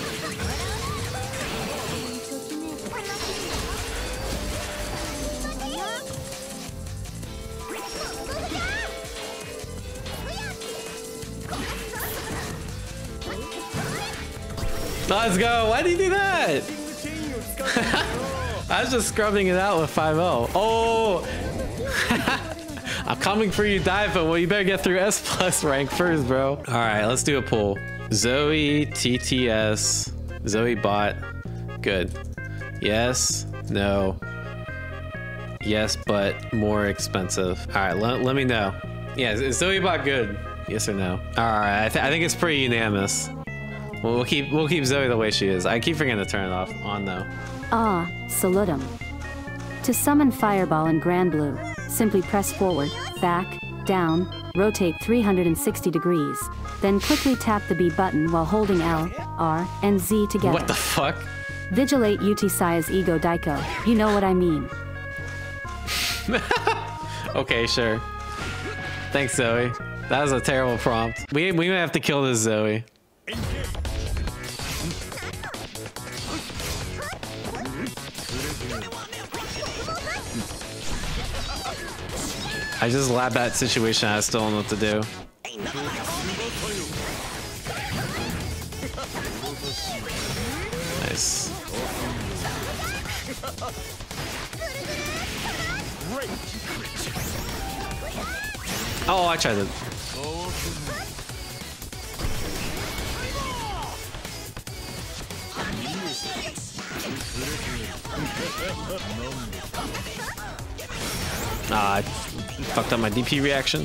Let's go. Why did you do that? I was just scrubbing it out with 5-0. Oh! I'm coming for you, Diaphone. Well, you better get through S+ rank first, bro. All right, let's do a pull. Zoe, TTS, Zoe bot. Good. Yes, no. Yes, but more expensive. All right, let me know. Yeah, is Zoe bot good? Yes or no? All right, I think it's pretty unanimous. We'll keep Zoe the way she is. I keep forgetting to turn it off. On though. Ah, salutum. To summon Fireball in Granblue. Simply press forward, back, down, rotate 360 degrees, then quickly tap the B button while holding L, R, and Z together. What the fuck? Vigilate Utisaya's ego daiko. You know what I mean. Okay, sure. Thanks, Zoe. That was a terrible prompt. We may have to kill this Zoe. I just labbed that situation. I still don't know what to do. Nice. Oh, I tried it. I fucked up my DP reaction.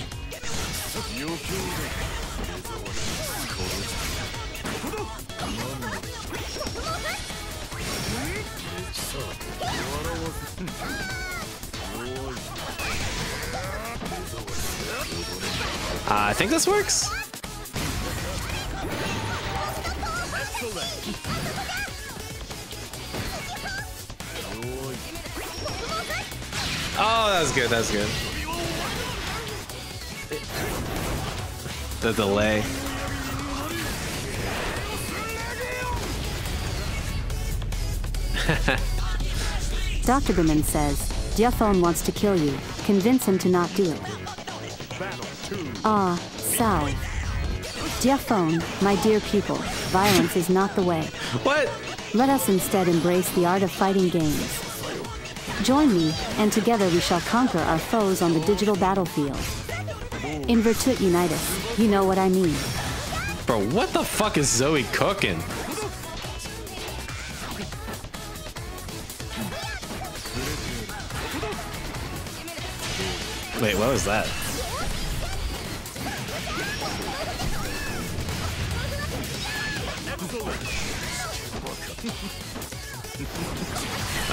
I think this works. Oh, that was good, that was good. The delay. Dr. Berman says, Diaphone wants to kill you. Convince him to not do it. Ah, sigh. Diaphone, my dear pupil, violence is not the way. What? Let us instead embrace the art of fighting games. Join me, and together we shall conquer our foes on the digital battlefield. In Virtut Unitas, you know what I mean. Bro, what the fuck is Zoe cooking? Wait, what was that?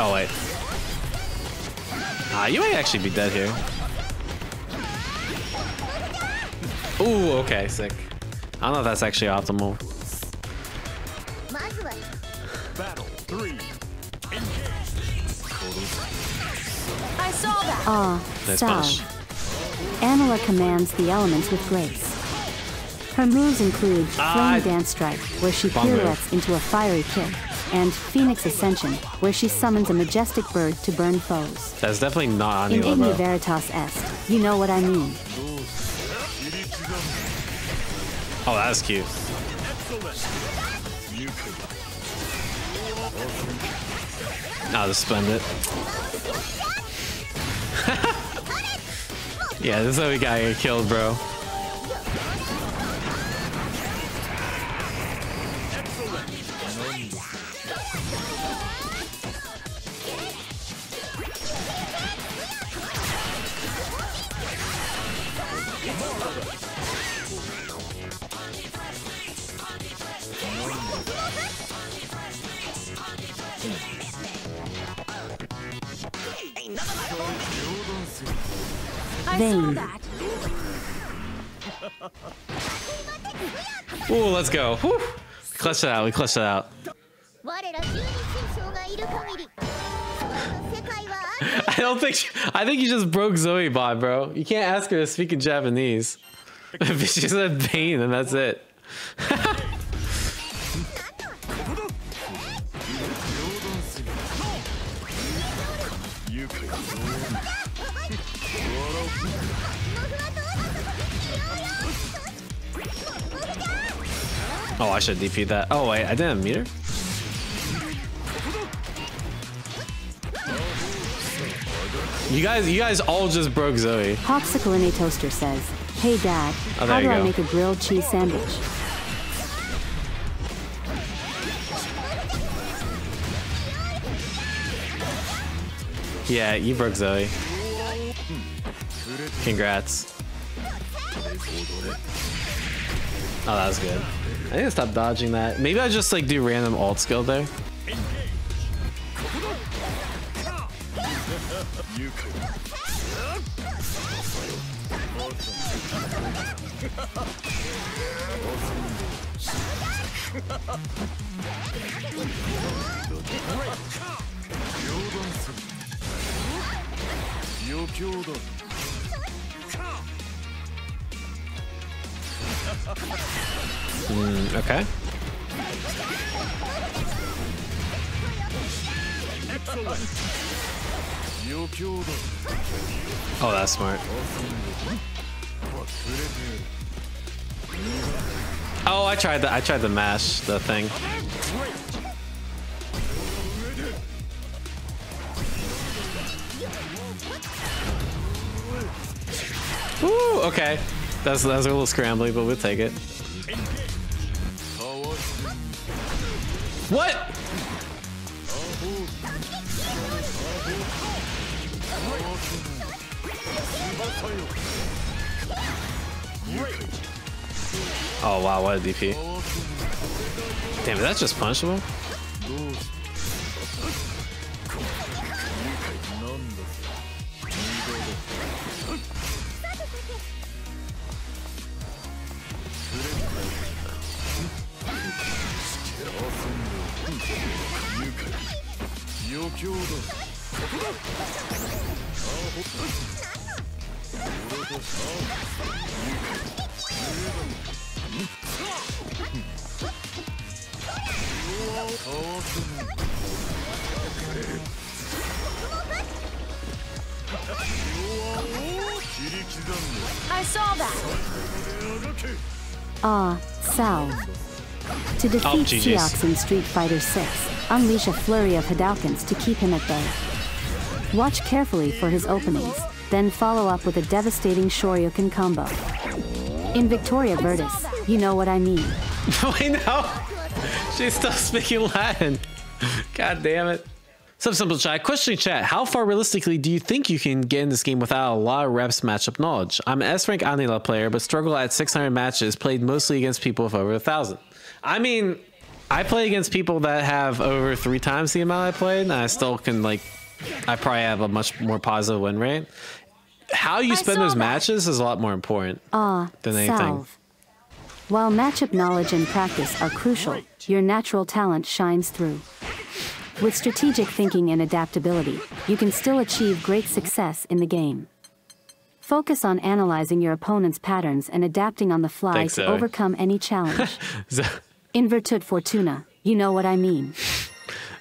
Oh wait. Ah, you might actually be dead here. Ooh, okay, sick. I don't know if that's actually optimal. Battle 3. I saw that. Nice. Anila commands the elements with grace. Her moves include Flame Dance Strike, where she pirouettes into a fiery kick, and Phoenix Ascension, where she summons a majestic bird to burn foes. That's definitely not Anila, in Igni Veritas Est, you know what I mean. Oh, that was cute. I'll just spend it. Yeah, this is how we got killed, bro. Vayne. Ooh, let's go. Whew. Clutch it out. We clutched it out. I don't think. I think you just broke Zoe, Bob, bro. You can't ask her to speak in Japanese. If she said Vayne, then that's it. Oh, I should DP that. Oh, wait, I didn't meet her. You guys all just broke Zoe. Popsicle in a toaster says, "Hey, Dad, how do I make a grilled cheese sandwich?" Yeah, you broke Zoe. Congrats. Oh, that was good. I need to stop dodging that. Maybe I just like do random alt skill there. Okay. Oh, that's smart. Oh, I tried to mash the thing. Woo, okay. That's a little scrambly, but we'll take it. What? Oh wow, what a DP. Damn, is that just punchable? Salve. To defeat Seox in Street Fighter 6, unleash a flurry of Hidoukens to keep him at bay. Watch carefully for his openings, then follow up with a devastating Shoryuken combo. In Victoria Virtus, you know what I mean. I know! She stopped speaking Latin. God damn it. Some simple chat. Question chat. How far realistically do you think you can get in this game without a lot of reps matchup knowledge? I'm an S rank Anila player, but struggle at 600 matches, played mostly against people with over 1,000. I mean, I play against people that have over 3 times the amount I played, and I still can, like, I probably have a much more positive win rate. How you spend those matches is a lot more important than anything. While matchup knowledge and practice are crucial, your natural talent shines through. With strategic thinking and adaptability, you can still achieve great success in the game. Focus on analyzing your opponent's patterns and adapting on the fly to overcome any challenge. In Virtute Fortuna, you know what I mean.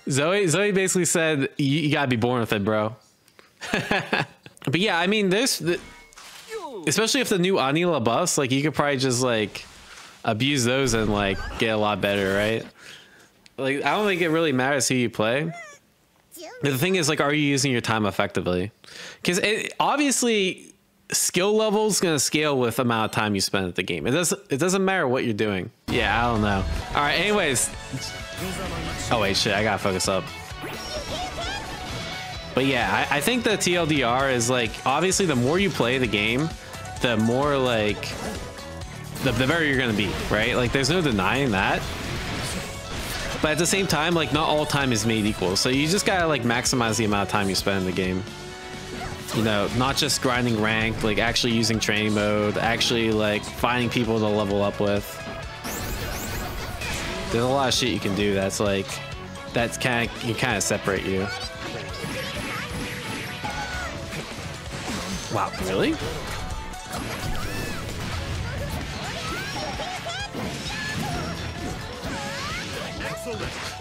Zoe basically said, you gotta be born with it, bro. But yeah, I mean, there's... especially if the new Anila buffs, like, you could probably just, like, abuse those and, like, get a lot better, right? Like, I don't think it really matters who you play. The thing is, like, are you using your time effectively? Because obviously, skill level is going to scale with the amount of time you spend at the game. It doesn't matter what you're doing. Yeah, I don't know. All right, anyways. Oh, wait, shit, I got to focus up. But yeah, I think the TLDR is, like, obviously, the more you play the game, the more, like, the better you're going to be, right? Like, there's no denying that. But at the same time, like, not all time is made equal. So you just gotta, like, maximize the amount of time you spend in the game. You know, not just grinding rank, like, actually using training mode, actually, like, finding people to level up with. There's a lot of shit you can do that's, like, that's kind of separate you. Wow, really?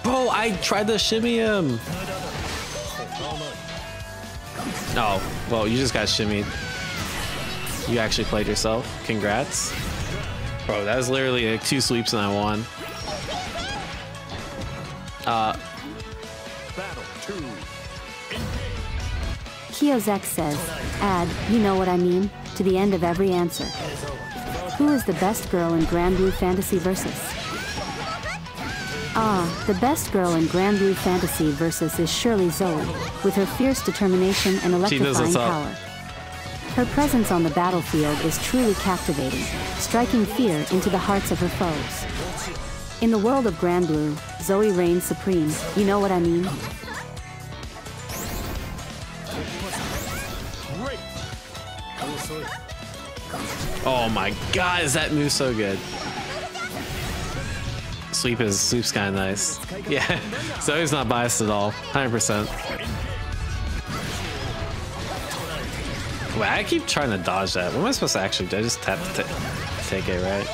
Bro, I tried to shimmy him. Oh, well, you just got shimmied. You actually played yourself. Congrats. Bro, that was literally like 2 sweeps and I won. Kiyozek says, add, you know what I mean, to the end of every answer. Who is the best girl in Granblue Fantasy versus? The best girl in Granblue Fantasy versus is surely Zoe, with her fierce determination and electrifying power. Her presence on the battlefield is truly captivating, striking fear into the hearts of her foes. In the world of Granblue, Zoe reigns supreme, you know what I mean? Oh my god, is that move so good? Sweep's kind of nice. Yeah, Zoe's not biased at all. 100%. Wait, I keep trying to dodge that. What am I supposed to actually do? I just have to take it, right?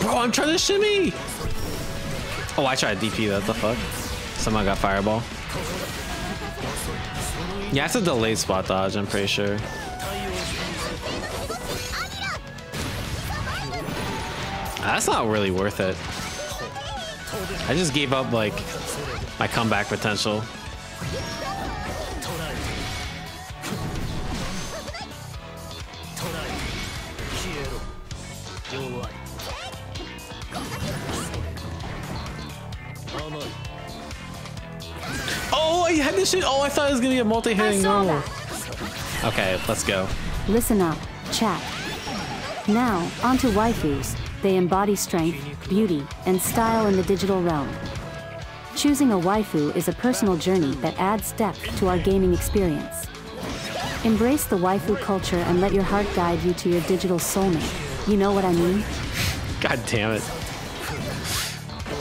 Bro, I'm trying to shimmy! Oh, I tried to DP that, the fuck? Someone got fireball. Yeah, it's a delayed spot dodge, I'm pretty sure. That's not really worth it. I just gave up, like, my comeback potential. Oh, I had this shit. Oh, I thought it was gonna be a multi-hitting normal. Okay, let's go. Listen up, chat. Now, onto waifus. They embody strength, beauty, and style in the digital realm. Choosing a waifu is a personal journey that adds depth to our gaming experience. Embrace the waifu culture and let your heart guide you to your digital soulmate. You know what I mean? God damn it.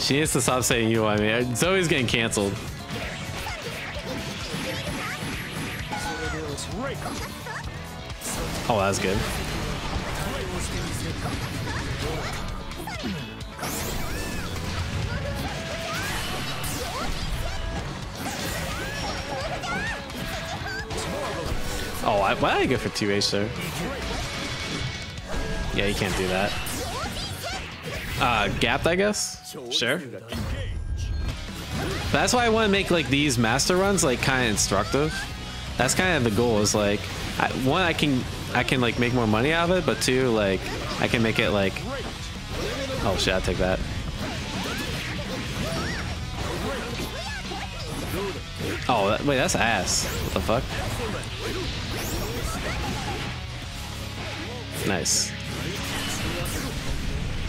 She needs to stop saying you know what I mean. Zoe's getting canceled. Oh, that was good. Oh, why did I go for 2H there? Yeah, you can't do that. Gapped, I guess? Sure. That's why I want to make like these master runs like kind of instructive. That's kind of the goal, is like one, I can like make more money out of it, but two, like I can make it like, oh shit, I'll take that. Oh that, wait, that's ass. What the fuck? Nice.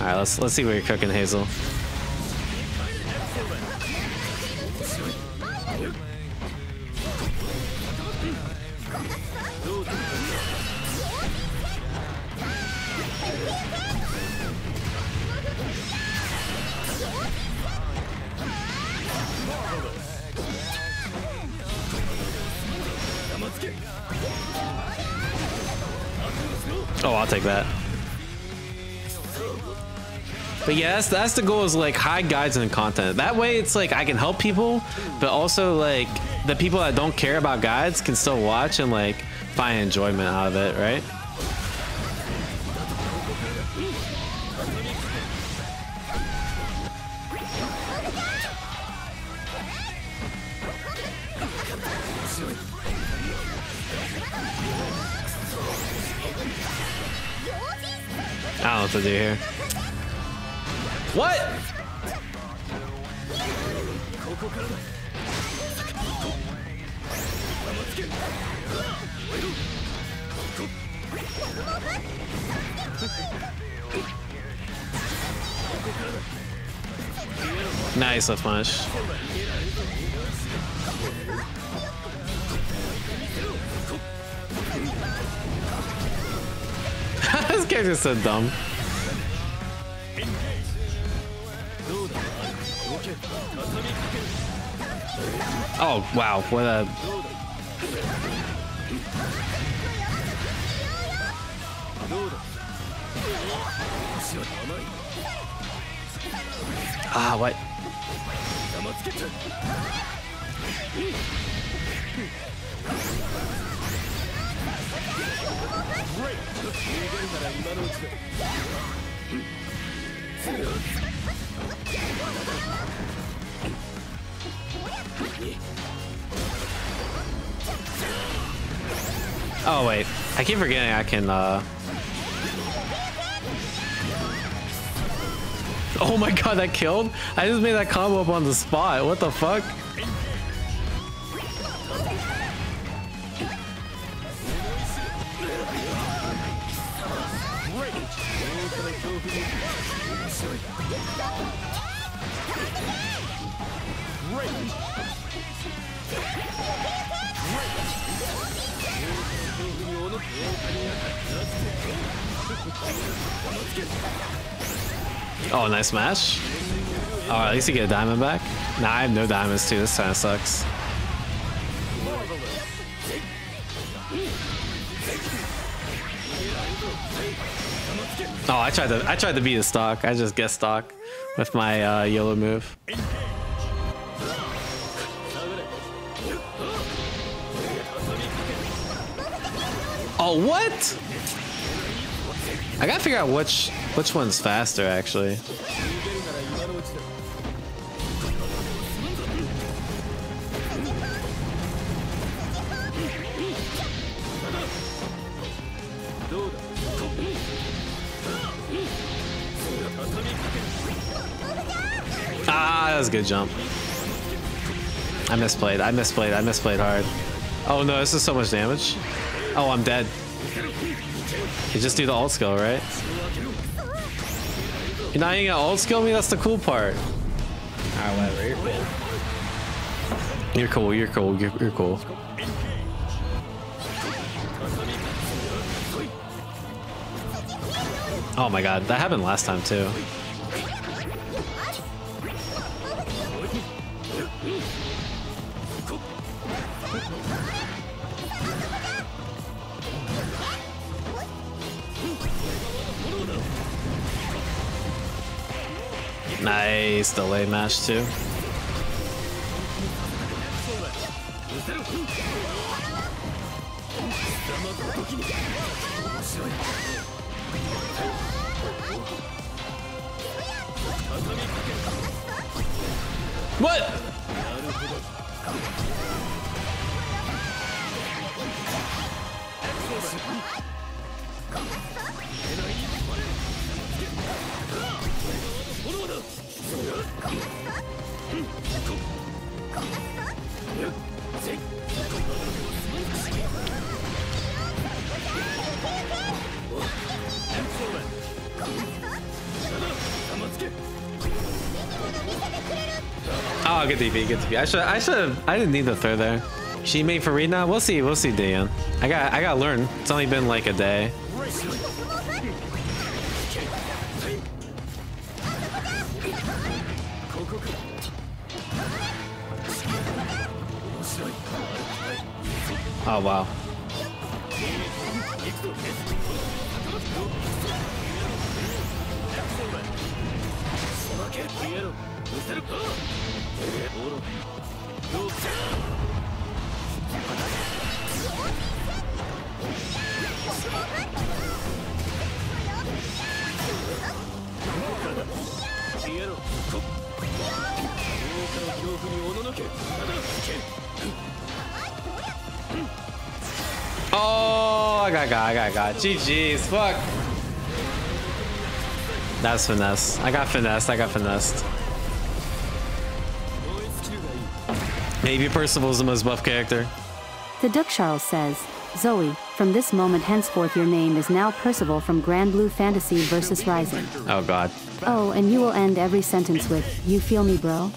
All right, let's see what you're cooking, Hazel. Oh, I'll take that. But yeah, that's the goal, is like hide guides and content. That way it's like I can help people, but also like the people that don't care about guides can still watch and like find enjoyment out of it, right? I don't know what to do here. What? Nice left punch. This character's so dumb. Oh wow, what a... Ah, what? Oh wait, I keep forgetting I can Oh my god, that killed? I just made that combo up on the spot. What the fuck? Oh, nice smash. Oh, at least you get a diamond back. Nah, I have no diamonds too. This kind of sucks. Oh, I tried to beat a stock. I just guessed stock with my YOLO move. Oh, what? I gotta figure out which one's faster, actually. Ah, that was a good jump. I misplayed hard. Oh no, this is so much damage. Oh, I'm dead. You just do the alt skill, right? You're not even gonna alt skill me? That's the cool part. Alright, whatever, you're cool. You're cool. Oh my god, that happened last time too. Nice delay mash too. What? Oh, good DP, good DP. I didn't need the third there. She made for read now. We'll see, Dan. I gotta learn. It's only been like a day. Oh wow. Oh, I got. GG's, fuck. That's finesse. I got finessed. Maybe Percival's the most buff character. The Duck Charles says, Zoe, from this moment henceforth your name is now Percival from Granblue Fantasy versus Rising. Oh god. Oh, and you will end every sentence with, you feel me, bro?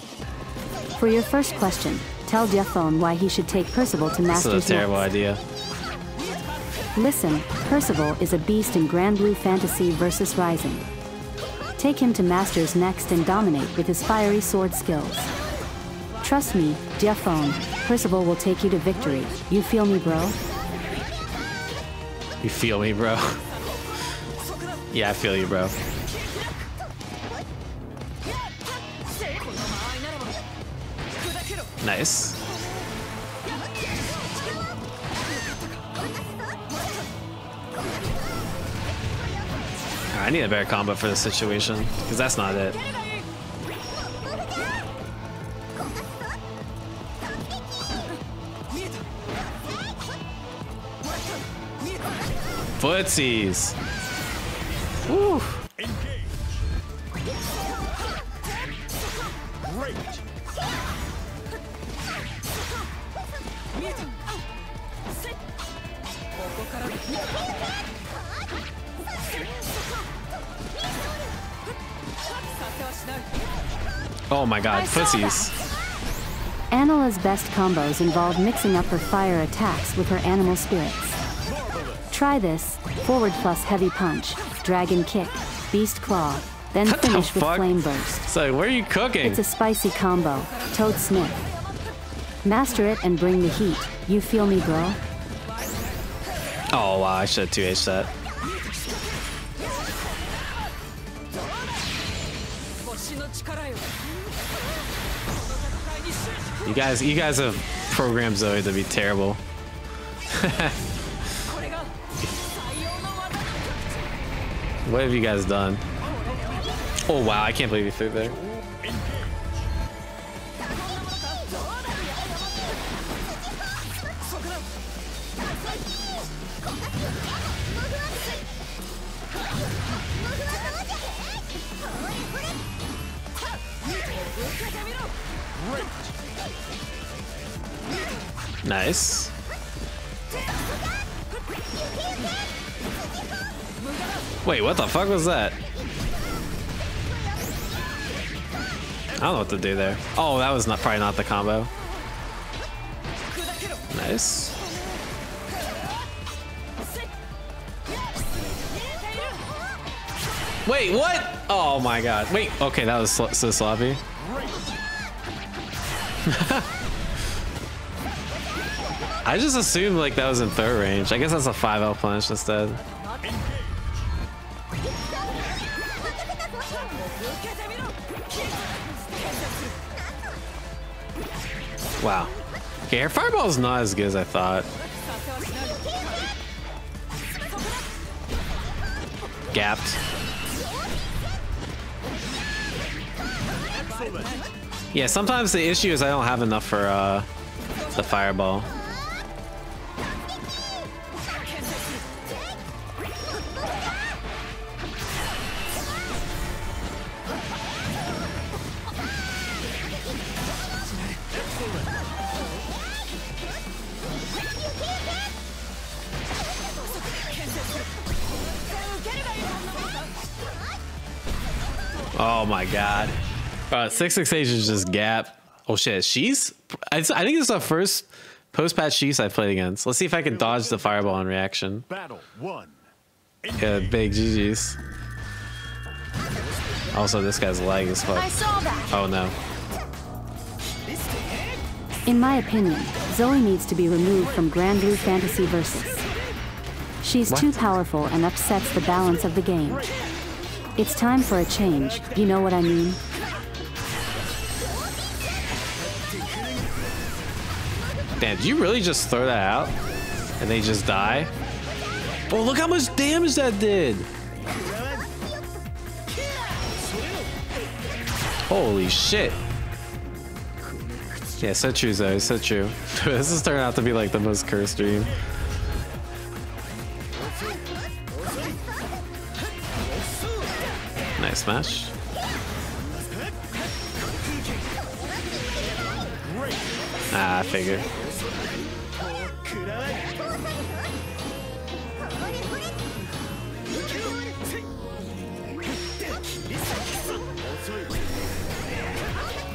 For your first question, tell Diaphone why he should take Percival to Master's. This is a terrible idea. Listen, Percival is a beast in Granblue Fantasy versus Rising. Take him to Masters next and dominate with his fiery sword skills. Trust me, Diaphone, Percival will take you to victory. You feel me, bro? You feel me, bro? Yeah, I feel you, bro. Nice. I need a better combo for this situation, because that's not it. Footsies. Woo. Oh my god, pussies. Anila's best combos involve mixing up her fire attacks with her animal spirits. Try this, forward plus heavy punch, dragon kick, beast claw, then finish with flame burst. So, where are you cooking? It's a spicy combo, toad sniff. Master it and bring the heat, you feel me, bro? Oh wow, I should have 2H'd that. You guys have programmed Zoe to be terrible. What have you guys done? Oh wow, I can't believe you threw there. Nice. Wait, what the fuck was that? I don't know what to do there. Oh, that was probably not the combo. Nice. Wait, what? Oh my god. Wait, okay, that was so sloppy. I just assumed like that was in third range. I guess that's a 5L punish instead. Wow. Okay, her fireball's not as good as I thought. Gapped. Yeah, sometimes the issue is I don't have enough for the fireball. Oh my god. 668 is just gap. Oh shit, she's... I think it's the first post-patch she's I've played against. Let's see if I can dodge the fireball in reaction. Battle one. Yeah, big GG's. Also, this guy's lagging as fuck. Oh no. In my opinion, Zoe needs to be removed from Granblue Fantasy versus. She's too powerful and upsets the balance of the game. It's time for a change, you know what I mean? Damn, did you really just throw that out? And they just die? Oh, look how much damage that did! Holy shit! Yeah, so true, Zoe, so true. This is turning out to be like the most cursed stream. Nice smash. Ah, I figure.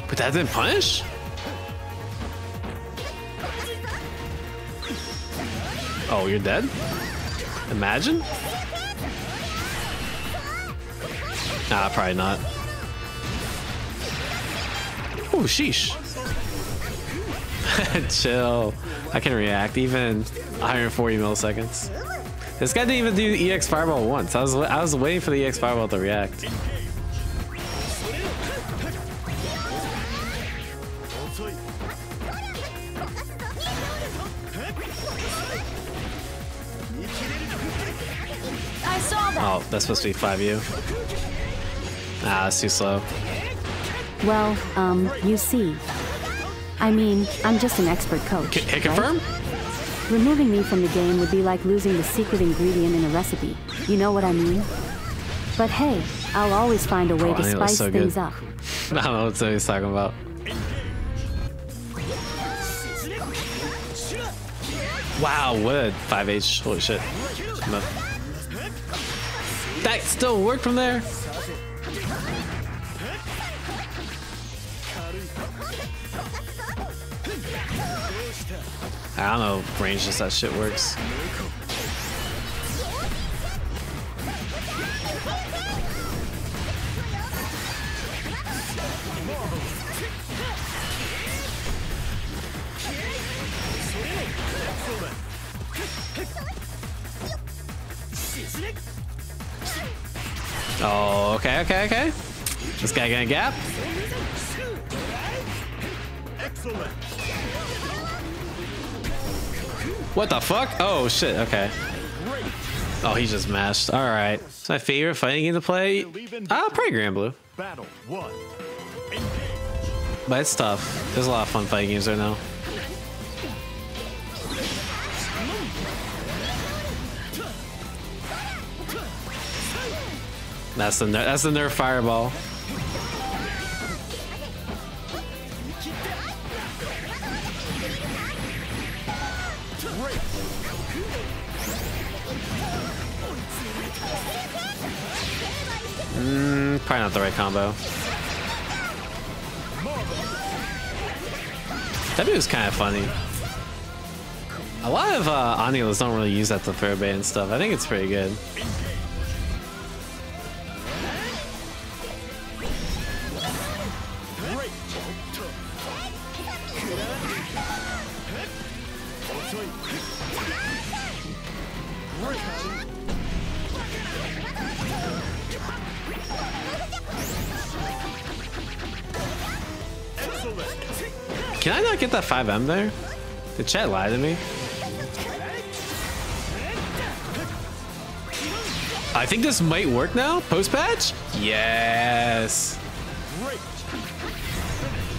But that didn't punish? Oh, you're dead? Imagine? Nah, probably not. Oh, sheesh. Chill. I can react even 140 milliseconds. This guy didn't even do the EX Fireball once. I was waiting for the EX Fireball to react. Oh, that's supposed to be 5U. Ah, that's too slow. Well, you see. I mean, I'm just an expert coach. Hit confirm? Right? Removing me from the game would be like losing the secret ingredient in a recipe. You know what I mean? But hey, I'll always find a way to spice things up. I don't know what Zoe's talking about. Wow, what a 5H. Holy shit. No. That still worked from there? I don't know range just that shit works. Oh, okay, okay, okay. This guy gonna gap? Excellent. What the fuck? Oh shit, okay. Oh, he just mashed. Alright. It's my favorite fighting game to play. I'll play Granblue. But it's tough. There's a lot of fun fighting games right now. That's the nerf fireball. Probably not the right combo. That move was kind of funny. A lot of Anilas don't really use that to throw bait and stuff. I think it's pretty good. Can I not get that 5M there? Did chat lie to me? I think this might work now, post-patch? Yes.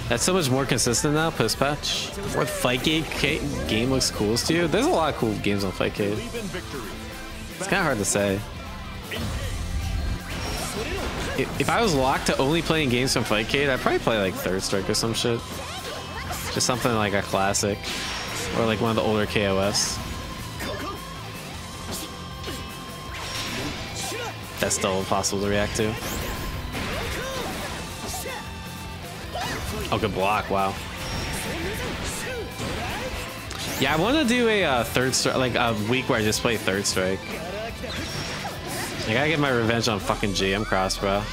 That's so much more consistent now, post-patch. Or Fightcade game looks coolest to you? There's a lot of cool games on Fightcade. It's kind of hard to say. If I was locked to only playing games from Fightcade, I'd probably play like Third Strike or some shit. Just something like a classic. Or like one of the older KOFs. That's still impossible to react to. Oh, good block, wow. Yeah, I want to do a Third Strike, like a week where I just play Third Strike. I gotta get my revenge on fucking GM Cross, bro.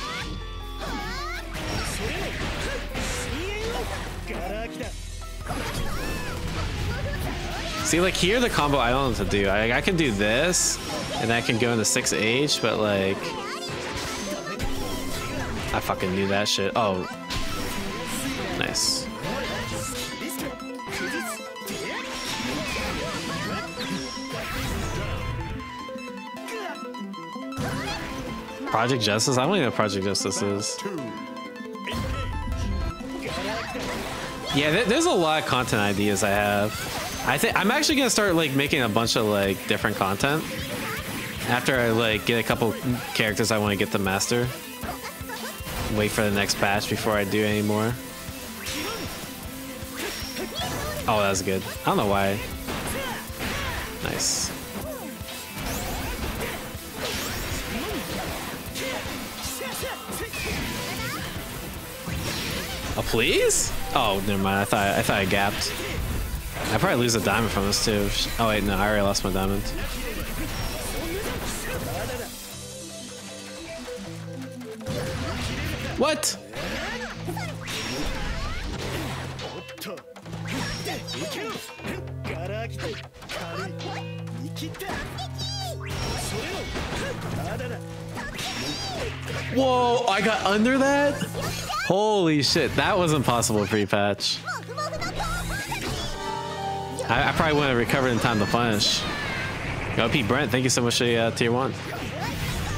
See, like here, the combo I don't know what to do. I can do this, and I can go into 6H, but like... I fucking knew that shit. Oh. Nice. Project Justice? I don't even know what Project Justice is. Yeah, there's a lot of content ideas I have. I think I'm actually gonna start like making a bunch of like different content after I like get a couple characters I want to get to master. Wait for the next patch before I do any more. Oh, that was good. I don't know why. Nice. Oh, please? Oh, never mind. I thought I gapped. I probably lose a diamond from this too. Oh wait, no, I already lost my diamond. What? Whoa, I got under that? Holy shit, that was impossible pre-patch. I probably wouldn't have recovered in time to punish. OP Brent, thank you so much for the tier 1.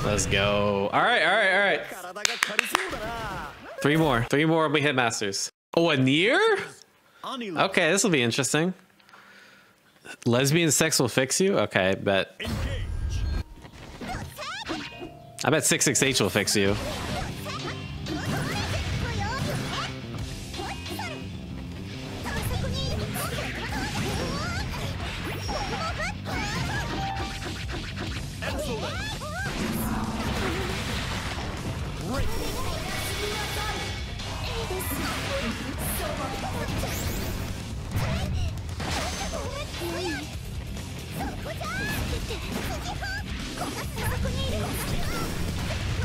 Let's go. Alright, alright, alright. 3 more. 3 more will be Hitmasters. Oh, a Nier? Okay, this will be interesting. Lesbian sex will fix you? Okay, I bet. I bet 668 will fix you.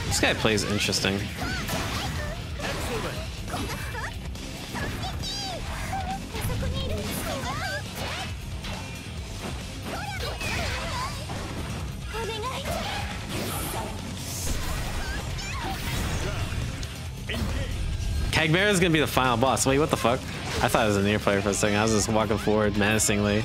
This guy plays interesting. Cagmera is gonna be the final boss. Wait, what the fuck? I thought it was a Nier player for a second. I was just walking forward menacingly.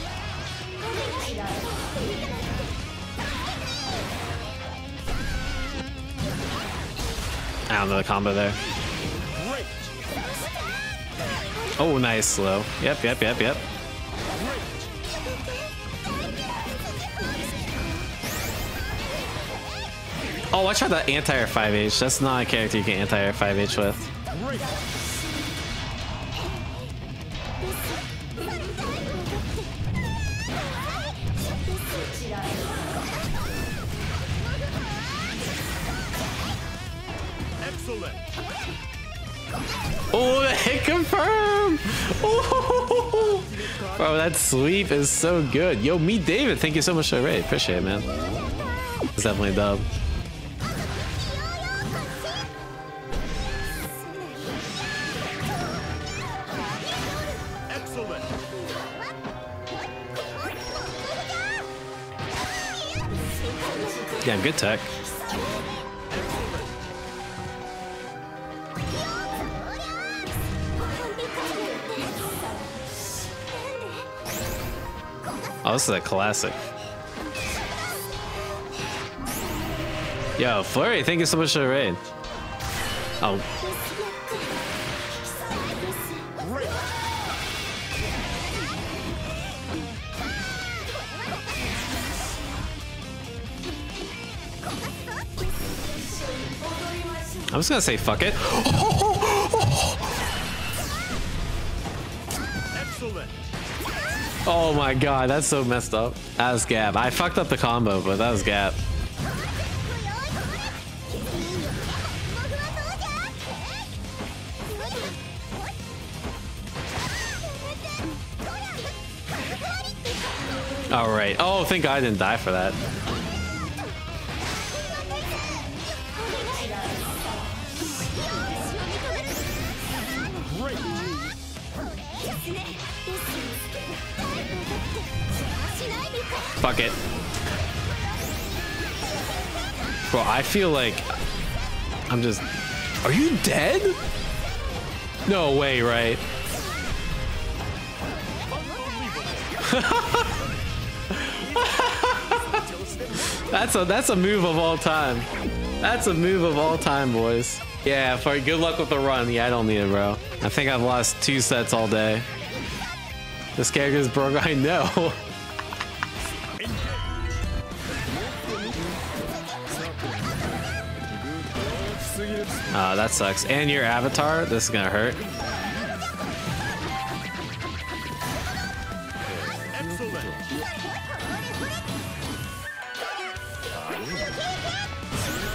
I don't know the combo there. Oh, nice slow. Yep, yep, yep, yep. Oh, I tried that anti-air 5H. That's not a character you can anti-air 5H with. Excellent. Oh, the hit confirm! Oh, bro, that sweep is so good. Yo, me, David. Thank you so much for the raid. Appreciate it, man. It's definitely a dub. Yeah, good tech. Oh, this is a classic. Yo, Flurry, thank you so much for the raid. Oh. I'm just gonna say fuck it. Excellent. Oh my god, that's so messed up. That was Gab. I fucked up the combo, but that was Gab. Alright. Oh, thank god I didn't die for that. Fuck it. Bro, I feel like I'm just... Are you dead? No way, right? That's a move of all time. That's a move of all time, boys. Yeah, for good luck with the run. Yeah, I don't need it, bro. I think I've lost 2 sets all day. This character's broke, I know. That sucks. And your avatar, this is gonna hurt.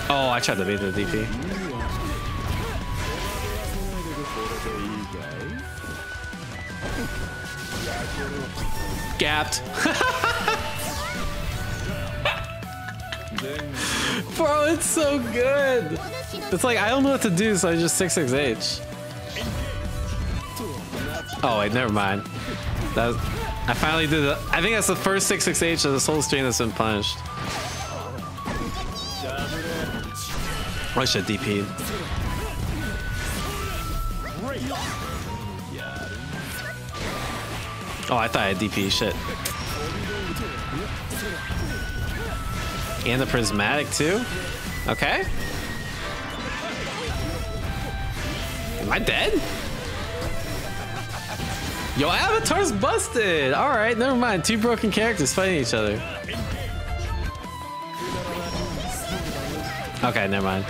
Oh, I tried to beat the DP. Gapped. Bro, it's so good. It's like I don't know what to do, so I just 6-6-H. Oh wait, never mind. That was, I finally did it. I think that's the first 6-6-H of this whole stream that's been punished. I should DP. Oh, I thought I had DP. Shit. And the prismatic too. Okay. Am I dead? Yo, avatar's busted. All right, never mind. 2 broken characters fighting each other. Okay, never mind.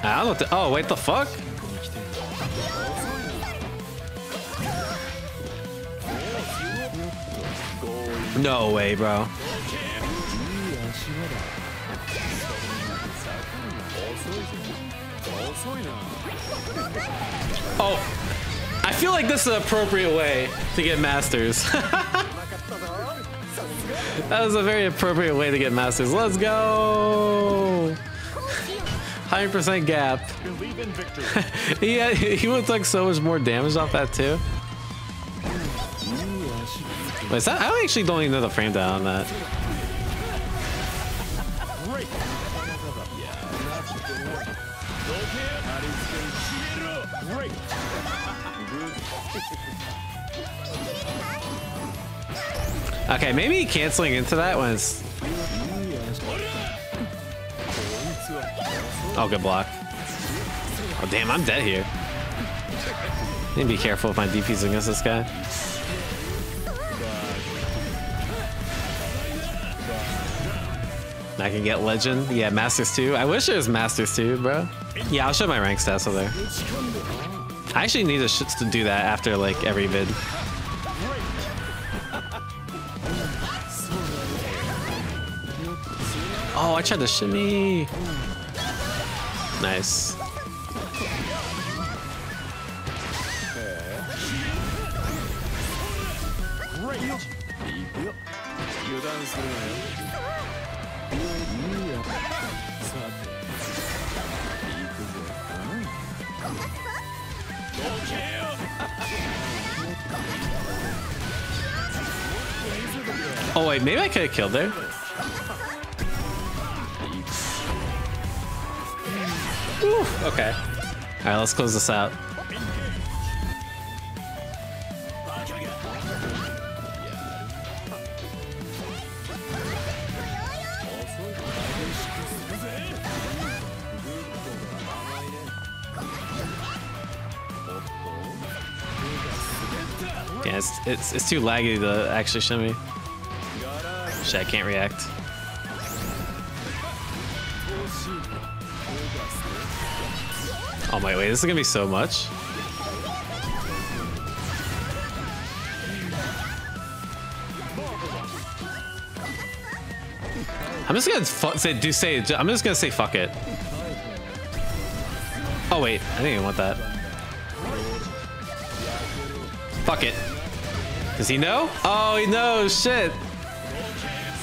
I don't know. Oh, wait, the fuck? No way, bro. Oh, I feel like this is an appropriate way to get masters. That was a very appropriate way to get masters. Let's go. 100% gap. Yeah, he would take so much more damage off that too. Wait, that, I actually don't even know the frame down on that. Okay, maybe canceling into that was... Oh, good block. Oh, damn, I'm dead here. I need to be careful with my DPs against this guy. I can get legend. Yeah, Masters 2. I wish there was Masters 2, bro. Yeah, I'll show my rank stats over there. I actually need to do that after, like, every vid. Oh, I tried to shimmy. Nice. Oh wait, maybe I could have killed there. Ooh, okay. All right, let's close this out. Yeah, it's too laggy to actually shimmy. Shit, I can't react. Oh my, wait, this is gonna be so much. I'm just gonna say fuck it. Oh wait, I didn't even want that. Fuck it. Does he know? Oh, he knows, shit.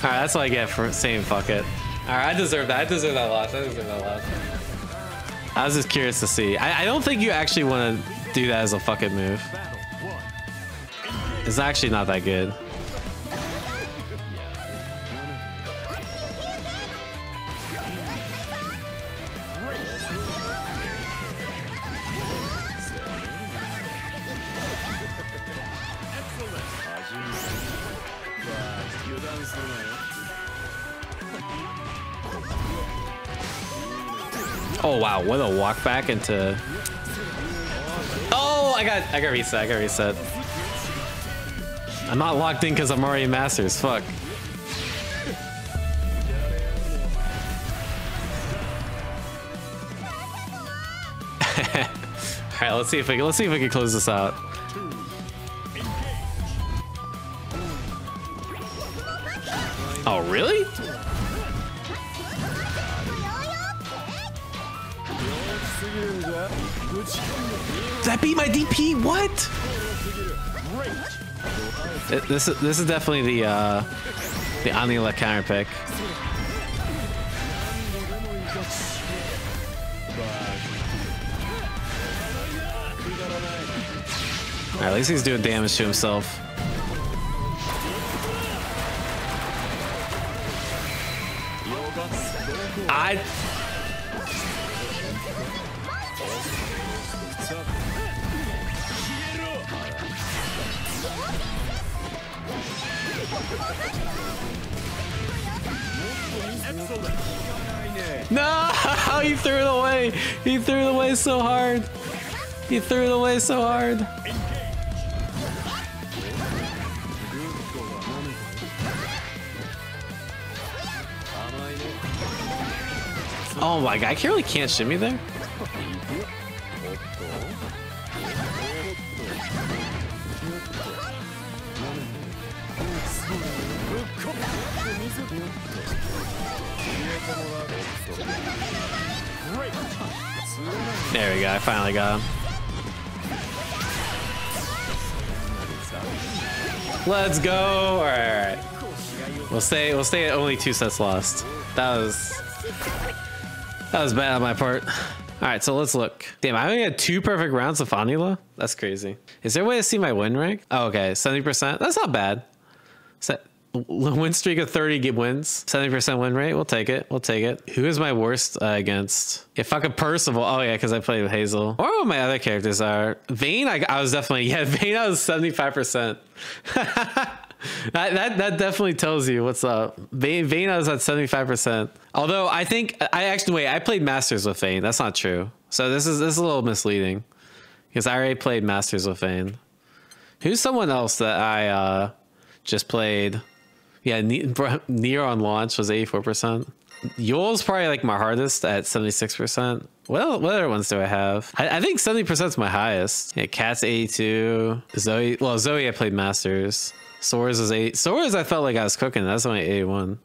All right, that's what I get for saying fuck it. All right, I deserve that. I deserve that loss. I deserve that loss. I was just curious to see. I don't think you actually want to do that as a fucking move. It's actually not that good. Oh wow, what a walk back into... Oh, I got reset, I'm not locked in because I'm already Masters, fuck. Alright, let's see if we can close this out. Oh really? That beat my DP. What? This is definitely the Anila counter pick. All right, at least he's doing damage to himself. No, he threw it away. He threw it away so hard. Oh my god, I really can't shimmy there. There we go, I finally got him. Let's go! Alright, alright. We'll stay at only 2 sets lost. That was bad on my part. Alright, so let's look. Damn, I only had 2 perfect rounds of Anila? That's crazy. Is there a way to see my win rank? Oh, okay, 70%. That's not bad. Win streak of 30 wins, 70% win rate. We'll take it. Who is my worst against? If I could Percival. Oh yeah, because I played with Hazel. Or what my other characters are. Vayne, I was definitely, yeah, Vayne, I was 75%. That definitely tells you what's up. Vayne, I was at 75%. Although I think I played Masters with Vayne. That's not true. So this is a little misleading, because I already played Masters with Vayne. Who's someone else that I just played? Yeah, Nier on launch was 84%. Yole's probably like my hardest at 76%. What other ones do I have? I think 70% is my highest. Yeah, Cat's 82. Zoe, well, Zoe I played Masters. Sora's is 8. Sora's I felt like I was cooking. That's only 81.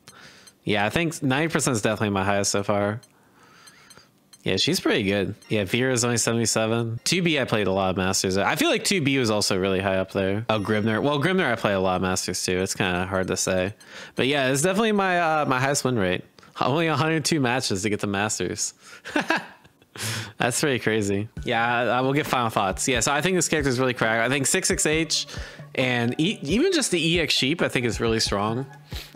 Yeah, I think 90% is definitely my highest so far. Yeah, she's pretty good. Yeah, Vera's only 77. 2B, I played a lot of Masters. I feel like 2B was also really high up there. Oh, Grimnar. Well, Grimnar, I play a lot of Masters too. It's kind of hard to say. But yeah, it's definitely my my highest win rate. Only 102 matches to get the Masters. That's pretty crazy. Yeah, I will get final thoughts. Yeah, so I think this character is really cracked. I think 66H And even just the EX Sheep, I think, is really strong.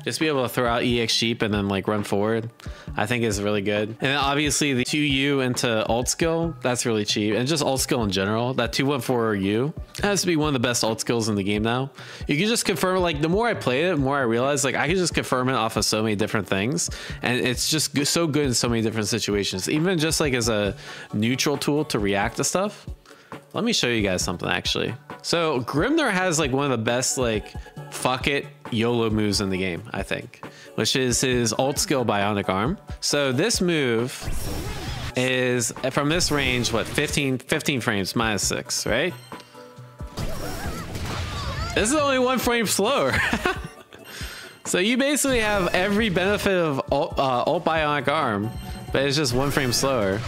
Just be able to throw out EX Sheep and then like run forward, I think is really good. And then obviously the 2U into alt skill, that's really cheap. And just alt skill in general, that 214U has to be one of the best alt skills in the game now. You can just confirm it. Like the more I play it, the more I realize like I can just confirm it off of so many different things. And it's just so good in so many different situations, even just like as a neutral tool to react to stuff. Let me show you guys something actually. So Grimnar has like one of the best like fuck it YOLO moves in the game, I think, which is his alt skill Bionic Arm. So this move is from this range, what, 15 frames -6, right? This is only 1 frame slower. So you basically have every benefit of alt Bionic Arm, but it's just 1 frame slower.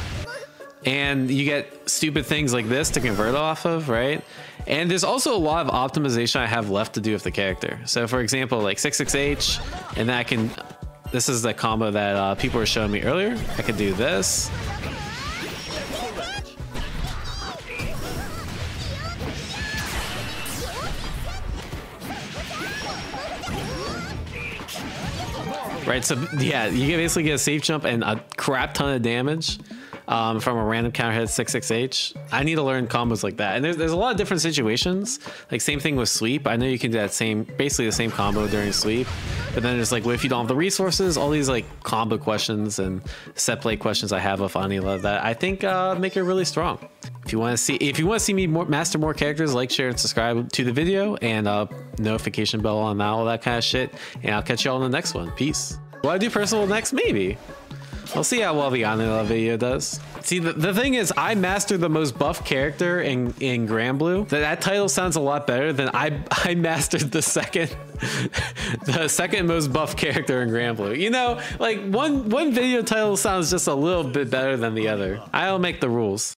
And you get stupid things like this to convert off of, right? And there's also a lot of optimization I have left to do with the character. So for example, like 66H, and then I can, this is the combo that people were showing me earlier. I could do this. Right, so yeah, you basically get a safe jump and a crap ton of damage. From a random counter hit 66H. I need to learn combos like that. And there's a lot of different situations. Like same thing with sleep. I know you can do that same, basically the same combo during sleep. But then there's like, what if you don't have the resources? All these like combo questions and set play questions I have with Anila that I think make her really strong. If you want to see me master more characters, like, share, and subscribe to the video, and notification bell on that, all that kind of shit. And I'll catch y'all in the next one. Peace. Will I do Percival next? Maybe. We'll see how well the Anila video does. See, the thing is, I mastered the most buff character in Granblue. That title sounds a lot better than I mastered the second most buff character in Granblue. You know, like one video title sounds just a little bit better than the other. I'll make the rules.